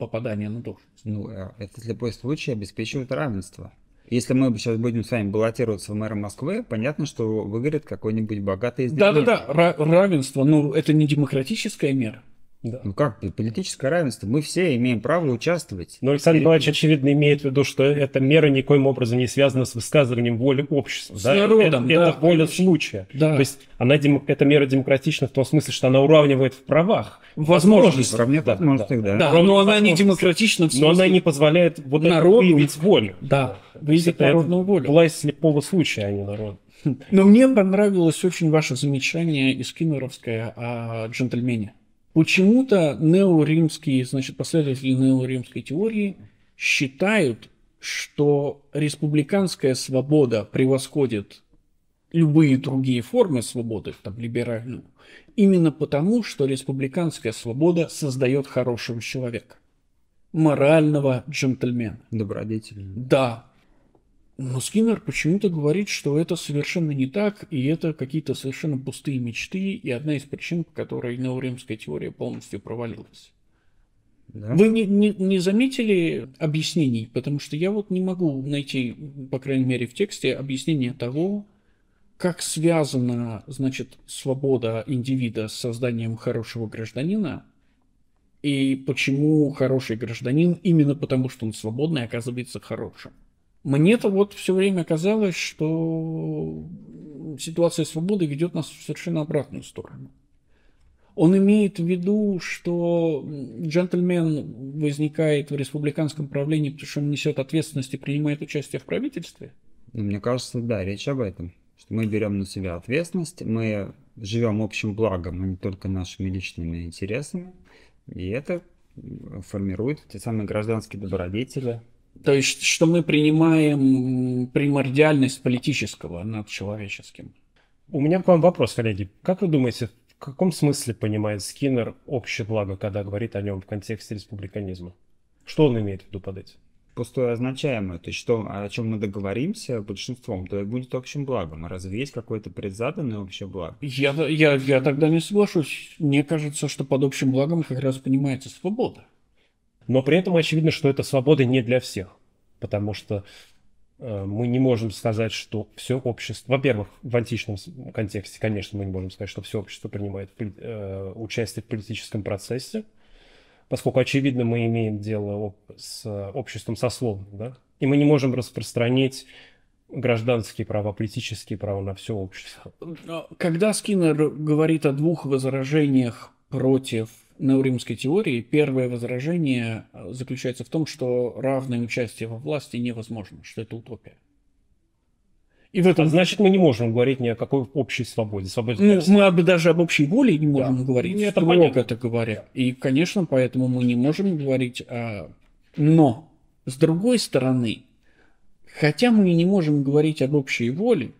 попадание на должность. Ну, этот слепой случай обеспечивает равенство. Если мы сейчас будем с вами баллотироваться в мэра Москвы, понятно, что выиграет какой-нибудь богатый из них. Да-да-да, равенство, ну, это не демократическая мера. Да. Ну как, политическое равенство, мы все имеем право участвовать. Но Александр Николаевич, очевидно, имеет в виду, что эта мера никоим образом не связана с высказыванием воли общества. С народом, да? Это воля случая. Да. То есть она, эта мера демократична в том смысле, что она уравнивает в правах. Возможности. Но она не демократична в смысле. Но она не позволяет вот народу выявить волю. Да, выявить народную волю. Власть слепого случая, а не народа. Но мне понравилось очень ваше замечание и скиннеровское о джентльмене. Почему-то неоримские, значит, последователи неоримской теории считают, что республиканская свобода превосходит любые другие формы свободы, там, либеральную, именно потому, что республиканская свобода создает хорошего человека, морального джентльмена. Добродетеля. Да. Но Скиннер почему-то говорит, что это совершенно не так, и это какие-то совершенно пустые мечты, и одна из причин, по которой неоримская теория полностью провалилась. Да? Вы не заметили объяснений? Потому что я вот не могу найти, по крайней мере, в тексте объяснение того, как связана, значит, свобода индивида с созданием хорошего гражданина, и почему хороший гражданин, именно потому что он свободный, оказывается хорошим. Мне-то вот все время казалось, что ситуация свободы ведет нас в совершенно обратную сторону. Он имеет в виду, что джентльмен возникает в республиканском правлении, потому что он несет ответственность и принимает участие в правительстве? Мне кажется, да, речь об этом. Что мы берем на себя ответственность, мы живем общим благом, а не только нашими личными интересами. И это формирует те самые гражданские добродетели. То есть, что мы принимаем примордиальность политического над человеческим. У меня к вам вопрос, коллеги. Как вы думаете, в каком смысле понимает Скиннер общее благо, когда говорит о нем в контексте республиканизма? Что он имеет в виду под этим? Пустое означаемое. То есть, что, о чем мы договоримся большинством, то и будет общим благом. Разве есть какое-то предзаданное общее благо? Я тогда не соглашусь. Мне кажется, что под общим благом как раз понимается свобода. Но при этом очевидно, что эта свобода не для всех, потому что мы не можем сказать, что все общество... Во-первых, в античном контексте, конечно, мы не можем сказать, что все общество принимает участие в политическом процессе, поскольку, очевидно, мы имеем дело с обществом сословным, да? И мы не можем распространить гражданские права, политические права на все общество. Когда Скиннер говорит о двух возражениях против неоримской теории, первое возражение заключается в том, что равное участие во власти невозможно, что это утопия. И в этом... Значит, мы не можем говорить ни о какой общей свободе. Ну, мы даже об общей воле не можем говорить, строго говоря. И, конечно, поэтому мы не можем говорить о... Но, с другой стороны, хотя мы не можем говорить об общей воле,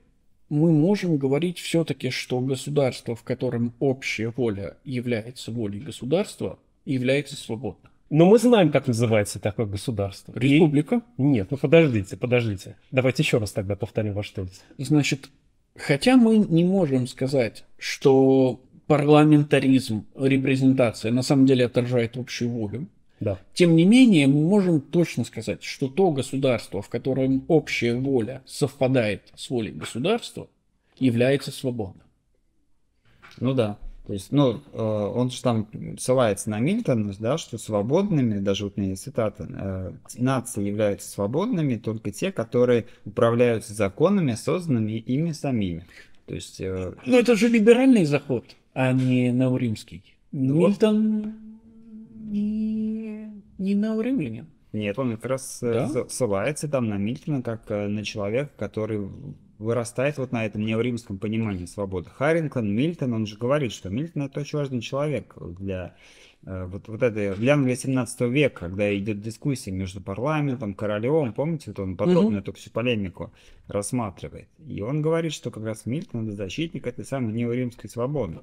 мы можем говорить все-таки, что государство, в котором общая воля является волей государства, является свободным. Но мы знаем, как называется такое государство. Республика? И... Нет, ну подождите. Давайте еще раз тогда повторим ваш тезис. Значит, хотя мы не можем сказать, что парламентаризм, репрезентация на самом деле отражает общую волю, да, тем не менее мы можем точно сказать, что то государство, в котором общая воля совпадает с волей государства, является свободным. Ну да. То есть, ну, он же там ссылается на Мильтона, да, что свободными, даже вот у меня есть цитата, нации являются свободными только те, которые управляются законами, созданными ими самими. То есть... Ну, это же либеральный заход, а не неоримский. Мильтон не неоримлянин. Нет, он как раз ссылается там на Мильтона как на человека, который... вырастает вот на этом неоримском понимании свободы. Харрингтон, Мильтон, он же говорит, что Мильтон — это очень важный человек для, для Англии 17 века, когда идет дискуссия между парламентом, королем, помните, вот он подробно эту всю полемику рассматривает. И он говорит, что как раз Мильтон — это защитник этой самой неоримской свободы.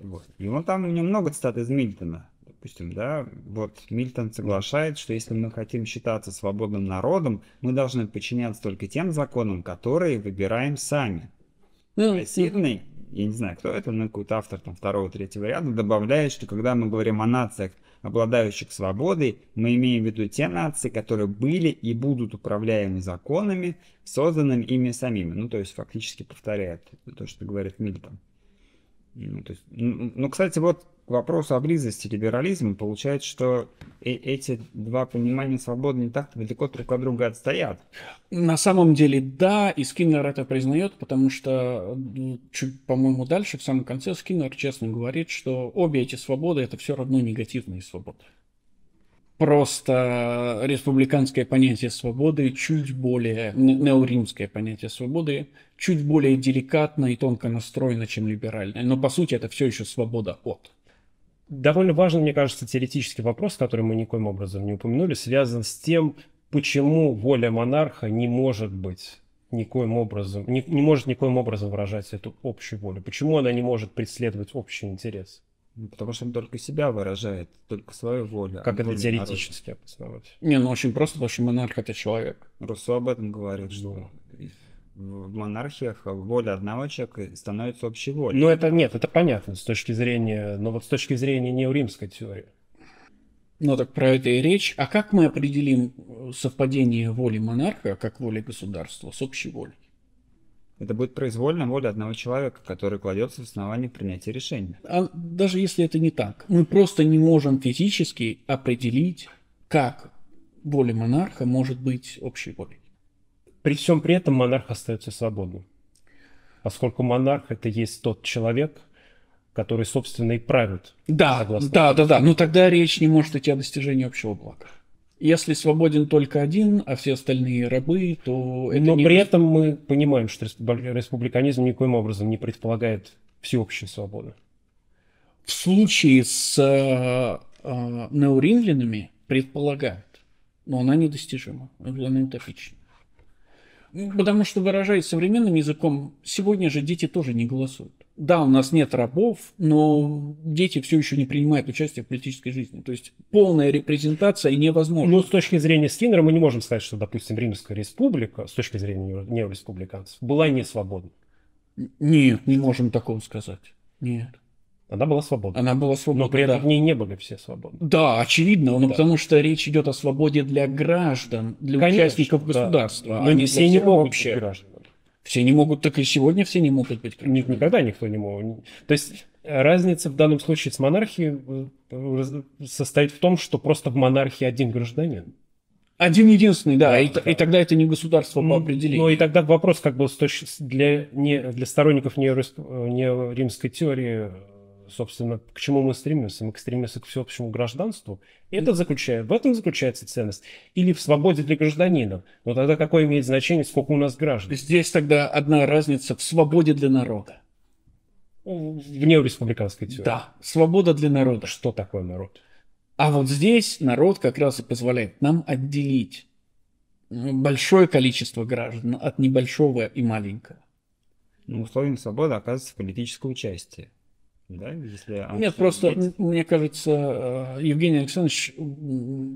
Вот. И он там, у него много цитат из Мильтона. Допустим, да, вот Мильтон соглашается, что если мы хотим считаться свободным народом, мы должны подчиняться только тем законам, которые выбираем сами. Сильный, я не знаю, кто это, но какой-то автор там второго-третьего ряда добавляет, что когда мы говорим о нациях, обладающих свободой, мы имеем в виду те нации, которые были и будут управляемы законами, созданными ими самими. Ну, то есть фактически повторяет то, что говорит Мильтон. Ну, то есть, кстати, вот к вопросу о близости либерализма, получается, что эти два понимания свободы не так далеко друг от друга отстоят. На самом деле, да, и Скиннер это признает, потому что, чуть, по-моему, дальше, в самом конце, Скиннер честно говорит, что обе эти свободы – это все равно негативные свободы. Просто республиканское понятие свободы чуть более, неоримское понятие свободы, чуть более деликатно и тонко настроено, чем либеральное. Но, по сути, это все еще свобода от. довольно важный, мне кажется, теоретический вопрос, который мы никоим образом не упомянули, связан с тем, почему воля монарха не может быть никоим образом, не может никоим образом выражать эту общую волю. Почему она не может преследовать общий интерес? Потому что он только себя выражает, только свою волю. Как это теоретически обосновать? Не, ну очень просто, потому что монарх — это человек. Руссо об этом говорит, что в монархиях воля одного человека становится общей волей. Ну это нет, это понятно с точки зрения, но вот с точки зрения неоримской теории. Ну так про это и речь. А как мы определим совпадение воли монарха как воли государства с общей волей? Это будет произвольная воля одного человека, который кладется в основание принятия решения. А даже если это не так, мы просто не можем физически определить, как воля монарха может быть общей волей. При всем при этом монарх остается свободным, поскольку монарх — это есть тот человек, который, собственно, и правит. Да, да. Но тогда речь не может идти о достижении общего блага. Если свободен только один, а все остальные рабы, то это... Но при этом мы понимаем, что республиканизм никоим образом не предполагает всеобщей свободы. В случае с неоринглинами предполагает, но она недостижима, она утопична. Потому что, выражаясь современным языком, сегодня же дети тоже не голосуют. Да, у нас нет рабов, но дети все еще не принимают участие в политической жизни. То есть полная репрезентация невозможна. Ну, с точки зрения Скиннера мы не можем сказать, что, допустим, Римская республика, с точки зрения неореспубликанцев, была не свободна. Нет, не можем такого сказать. Нет. Она была свободна. Она была свободна. Но при этом в ней не были все свободны. Да, очевидно, но потому что речь идет о свободе для граждан, для участников государства. Но не все не могут быть гражданами. Все не могут, так и сегодня все не могут быть гражданами. Никогда никто не мог. То есть разница в данном случае с монархией состоит в том, что просто в монархии один гражданин. Один единственный, да, и тогда это не государство по определению. Ну и тогда вопрос как бы для сторонников неоримской теории... Собственно, к чему мы стремимся? Мы стремимся к всеобщему гражданству. Это в этом заключается ценность. Или в свободе для гражданина. Но тогда какое имеет значение, сколько у нас граждан? Здесь тогда одна разница в свободе для народа. В неореспубликанской теории. Да, свобода для народа. Что такое народ? А вот здесь народ как раз и позволяет нам отделить большое количество граждан от небольшого и маленького. Но условием свободы оказывается политическое участие. Да, если... Нет, просто, мне кажется, Евгений Александрович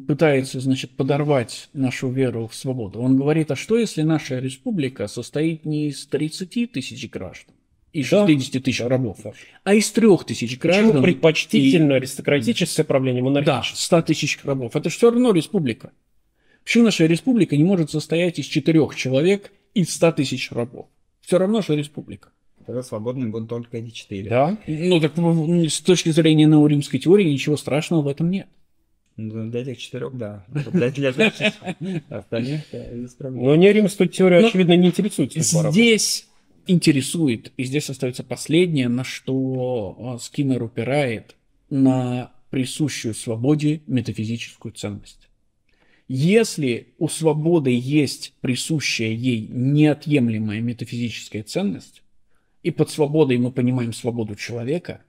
пытается, значит, подорвать нашу веру в свободу. Он говорит, а что если наша республика состоит не из 30 тысяч граждан и 60 тысяч рабов, а из 3 тысяч граждан? Почему предпочтительно аристократическое правление монархии? Да, 100 тысяч рабов. Это все равно республика. Почему наша республика не может состоять из 4 человек и 100 тысяч рабов? Все равно, что республика. Тогда свободны будут только эти 4. Да. Ну, так с точки зрения неоримской теории ничего страшного в этом нет. Ну, для этих 4, да. Для этих 4, остальных не справляется. Но неоримская теория, очевидно, не интересуется. Здесь интересует, и здесь остается последнее, на что Скиннер упирает, на присущую свободе метафизическую ценность. Если у свободы есть присущая ей неотъемлемая метафизическая ценность, и под свободой мы понимаем свободу человека,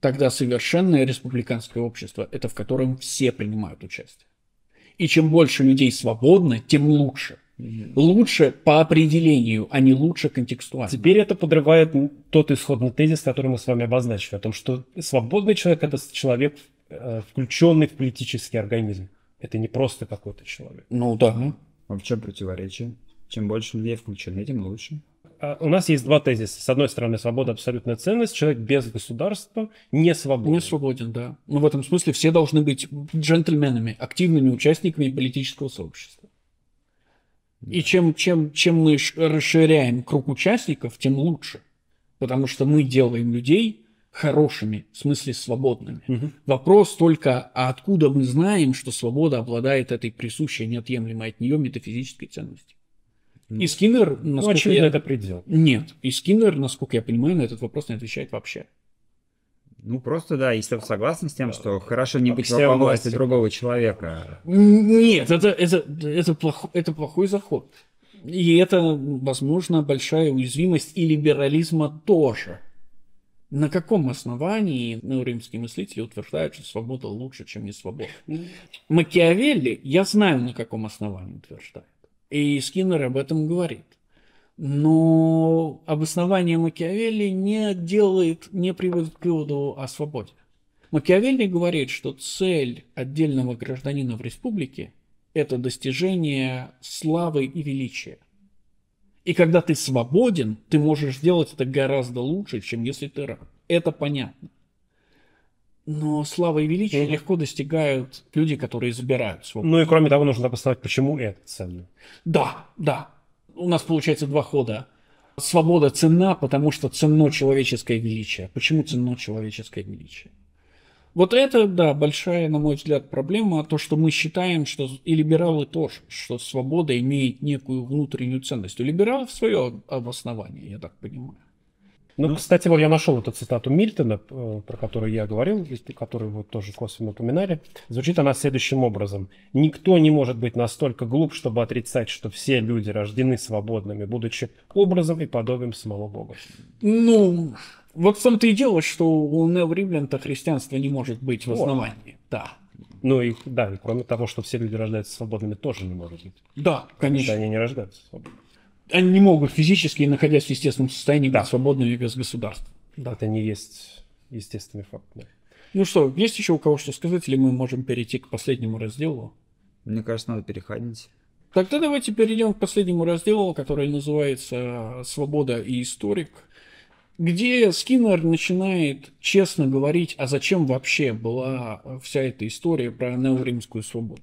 тогда совершенное республиканское общество – это в котором все принимают участие. И чем больше людей свободно, тем лучше. Лучше по определению, а не лучше контекстуально. Теперь это подрывает тот исходный тезис, который мы с вами обозначили, о том, что свободный человек – это человек, включенный в политический организм. Это не просто какой-то человек. Ну да. А в чем противоречие? Чем больше людей включены, тем лучше. У нас есть два тезиса. С одной стороны, свобода – абсолютная ценность. Человек без государства не свободен. Не свободен, да. Но в этом смысле все должны быть джентльменами, активными участниками политического сообщества. Да. И чем мы расширяем круг участников, тем лучше. Потому что мы делаем людей хорошими, в смысле свободными. Угу. Вопрос только, а откуда мы знаем, что свобода обладает этой присущей, неотъемлемой от нее метафизической ценностью? И Скиннер, насколько очевидно, это предел. Нет. И Скиннер, насколько я понимаю, на этот вопрос не отвечает вообще. Ну, просто, да, если вы согласны с тем, что хорошо не быть во власти другого человека. Нет, это плохой заход. И это, возможно, большая уязвимость и либерализма тоже. На каком основании римские мыслители утверждают, что свобода лучше, чем не свобода? Макиавелли, я знаю, на каком основании утверждает. И Скиннер об этом говорит. Но обоснование Макиавелли не приводит к выводу о свободе. Макиавелли говорит, что цель отдельного гражданина в республике – это достижение славы и величия. И когда ты свободен, ты можешь сделать это гораздо лучше, чем если ты раб. Это понятно. Но слава и величие легко достигают люди, которые забирают свободу. Ну и кроме того, нужно обосновать, почему это ценно. Да, да. У нас получается два хода. Свобода ценна, потому что ценно человеческое величие. Почему ценно человеческое величие? Вот это, да, большая, на мой взгляд, проблема, то, что мы считаем, что и либералы тоже, что свобода имеет некую внутреннюю ценность. У либералов свое обоснование, я так понимаю. Ну, кстати, вот я нашел эту цитату Мильтона, про которую я говорил, которую вы тоже косвенно упоминали. Звучит она следующим образом. «Никто не может быть настолько глуп, чтобы отрицать, что все люди рождены свободными, будучи образом и подобием самого Бога». Ну... Вот в том-то и дело, что у неоримлян-то христианство не может быть в основании. Да. Ну и да, и кроме того, что все люди рождаются свободными, тоже не может быть. Да, конечно. Они не рождаются свободными. Они не могут физически, находясь в естественном состоянии, быть свободными без государства. Да. Это не есть естественный факт. Да. Ну что, есть еще у кого что сказать, или мы можем перейти к последнему разделу? Мне кажется, надо переходить. Тогда давайте перейдем к последнему разделу, который называется «Свобода и историк», где Скиннер начинает честно говорить, а зачем вообще была вся эта история про неоримскую свободу.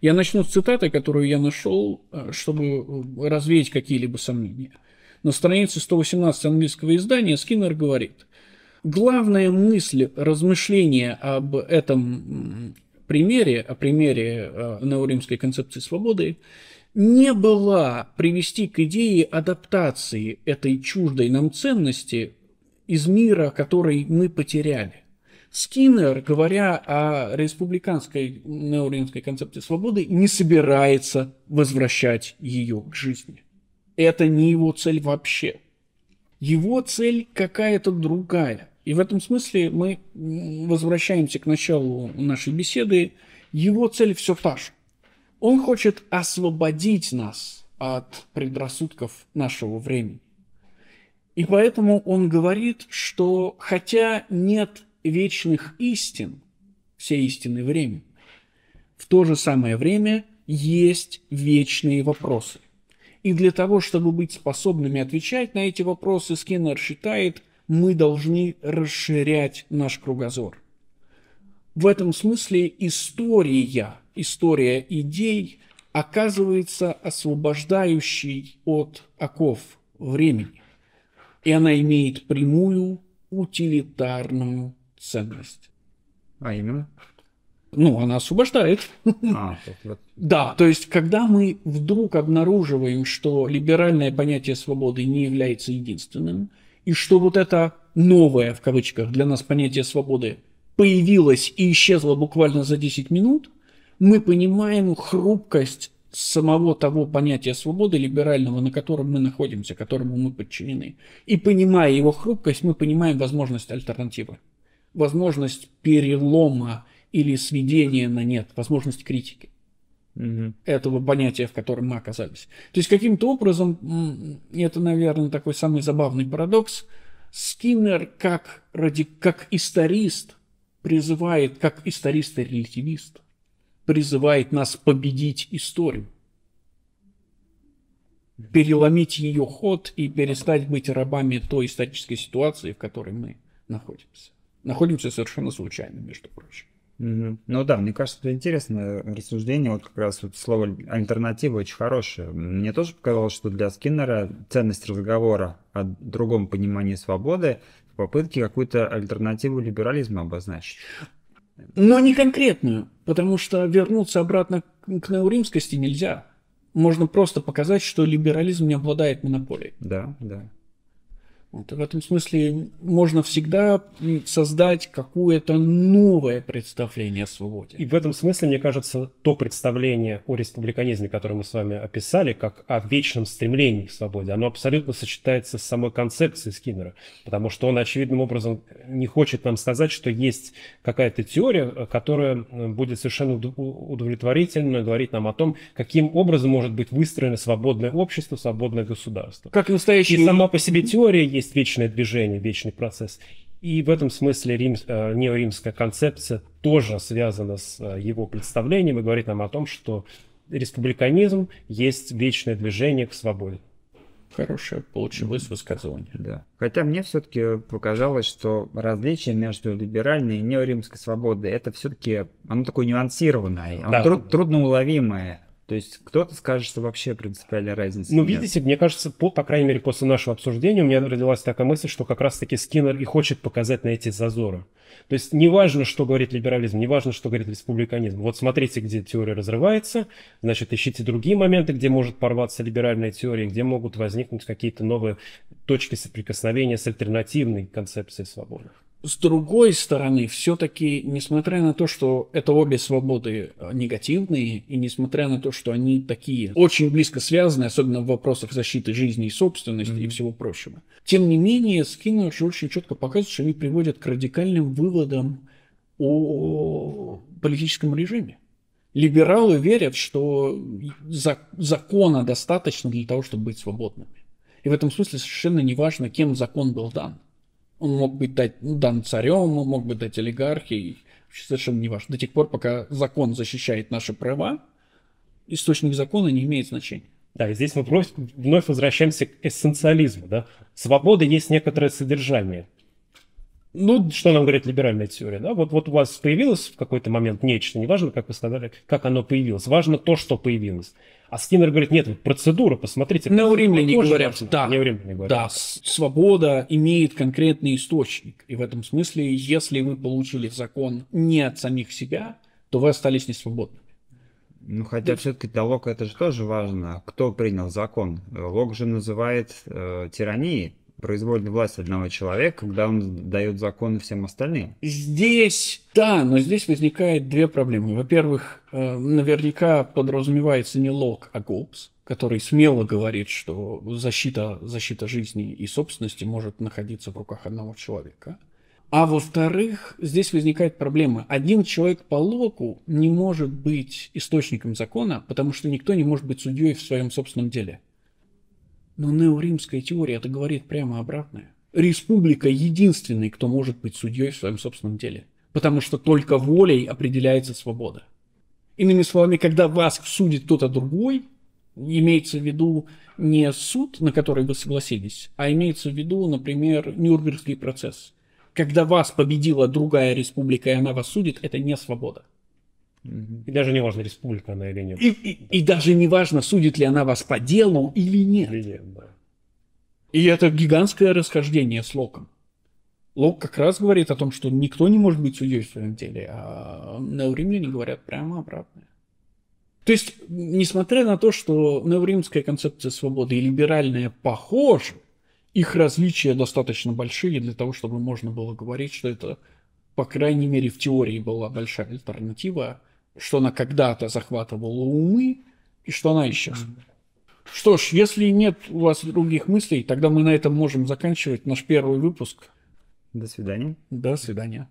Я начну с цитаты, которую я нашел, чтобы развеять какие-либо сомнения. На странице 118 английского издания Скиннер говорит: «Главная мысль размышления об этом примере, о примере неоримской концепции свободы, не была привести к идее адаптации этой чуждой нам ценности из мира, который мы потеряли». Скиннер, говоря о республиканской неоримской концепции свободы, не собирается возвращать ее к жизни. Это не его цель вообще. Его цель какая-то другая. И в этом смысле мы возвращаемся к началу нашей беседы. Его цель все та же. Он хочет освободить нас от предрассудков нашего времени. И поэтому он говорит, что хотя нет вечных истин, все истины времени, в то же самое время есть вечные вопросы. И для того, чтобы быть способными отвечать на эти вопросы, Скиннер считает, мы должны расширять наш кругозор. В этом смысле история идей оказывается освобождающей от оков времени, и она имеет прямую утилитарную ценность. А именно? Ну, она освобождает. Да, то есть, когда мы вдруг обнаруживаем, что либеральное понятие свободы не является единственным, и что вот это «новое» в кавычках для нас понятие свободы появилось и исчезло буквально за 10 минут, мы понимаем хрупкость самого того понятия свободы либерального, на котором мы находимся, которому мы подчинены. И понимая его хрупкость, мы понимаем возможность альтернативы, возможность перелома или сведения на нет, возможность критики этого понятия, в котором мы оказались. То есть каким-то образом, это, наверное, такой самый забавный парадокс, Скиннер как историст призывает, как историст и релятивист, призывает нас победить историю, переломить ее ход и перестать быть рабами той исторической ситуации, в которой мы находимся. Находимся совершенно случайно, между прочим. Ну да, мне кажется, это интересное рассуждение, вот как раз вот слово «альтернатива» очень хорошее. Мне тоже показалось, что для Скиннера ценность разговора о другом понимании свободы в попытке какую-то альтернативу либерализму обозначить. Но не конкретную, потому что вернуться обратно к неоримскости нельзя. Можно просто показать, что либерализм не обладает монополией. Да, да. В этом смысле можно всегда создать какое-то новое представление о свободе. И в этом смысле, мне кажется, то представление о республиканизме, которое мы с вами описали, как о вечном стремлении к свободе, оно абсолютно сочетается с самой концепцией Скиннера, потому что он очевидным образом не хочет нам сказать, что есть какая-то теория, которая будет совершенно удовлетворительно говорить нам о том, каким образом может быть выстроено свободное общество, свободное государство. Как настоящий... И сама по себе теория есть вечное движение, вечный процесс. И в этом смысле неоримская концепция тоже связана с его представлением и говорит нам о том, что республиканизм есть вечное движение к свободе. Хорошее получилось высказывание. Да. Хотя мне все-таки показалось, что различие между либеральной и неоримской свободой, это все-таки оно такое нюансированное, оно трудноуловимое. То есть кто-то скажет, что вообще принципиальная разница. Ну, видите, мне кажется, по крайней мере, после нашего обсуждения у меня родилась такая мысль, что как раз-таки Скиннер и хочет показать на эти зазоры. То есть не важно, что говорит либерализм, не важно, что говорит республиканизм. Вот смотрите, где теория разрывается, значит, ищите другие моменты, где может порваться либеральная теория, где могут возникнуть какие-то новые точки соприкосновения с альтернативной концепцией свободы. С другой стороны, все-таки, несмотря на то, что это обе свободы негативные, и несмотря на то, что они такие очень близко связаны, особенно в вопросах защиты жизни и собственности и всего прочего, тем не менее, Скиннер очень четко показывает, что они приводят к радикальным выводам о политическом режиме. Либералы верят, что закона достаточно для того, чтобы быть свободными. И в этом смысле совершенно не важно, кем закон был дан. Он мог быть дан царем, он мог быть дан олигархией, совершенно не важно. До тех пор, пока закон защищает наши права, источник закона не имеет значения. Да, и здесь мы вновь возвращаемся к эссенциализму. Да? Свобода есть некоторое содержание. Ну, что нам говорит либеральная теория? Да? Вот у вас появилось в какой-то момент нечто, неважно, как вы сказали, как оно появилось, важно то, что появилось. А Скиннер говорит, нет, вот процедура, посмотрите. Неоримляне говорят, да, да, свобода имеет конкретный источник. И в этом смысле, если вы получили закон не от самих себя, то вы остались несвободны. Ну, хотя все-таки для Лока это же тоже важно, кто принял закон. Лок же называет тиранией произвольной власти одного человека, когда он дает законы всем остальным. Здесь, да, но здесь возникает две проблемы. Во-первых, наверняка подразумевается не Лок, а Гоббс, который смело говорит, что защита жизни и собственности может находиться в руках одного человека. А во-вторых, здесь возникает проблема. Один человек по Локу не может быть источником закона, потому что никто не может быть судьей в своем собственном деле. Но неоримская теория это говорит прямо обратное. Республика единственная, кто может быть судьей в своем собственном деле. Потому что только волей определяется свобода. Иными словами, когда вас судит кто-то другой, имеется в виду не суд, на который вы согласились, а имеется в виду, например, Нюрнбергский процесс. Когда вас победила другая республика, и она вас судит, это не свобода. И даже не важно, республика она или нет. И даже не важно, судит ли она вас по делу или нет. И это гигантское расхождение с Локом. Лок как раз говорит о том, что никто не может быть судьей в своем деле, а неоримляне говорят прямо обратное. То есть, несмотря на то, что неоримская концепция свободы и либеральная похожи, их различия достаточно большие для того, чтобы можно было говорить, что это, по крайней мере, в теории была большая альтернатива, что она когда-то захватывала умы, и что она исчезла. Что ж, если нет у вас других мыслей, тогда мы на этом можем заканчивать наш первый выпуск. До свидания. До свидания.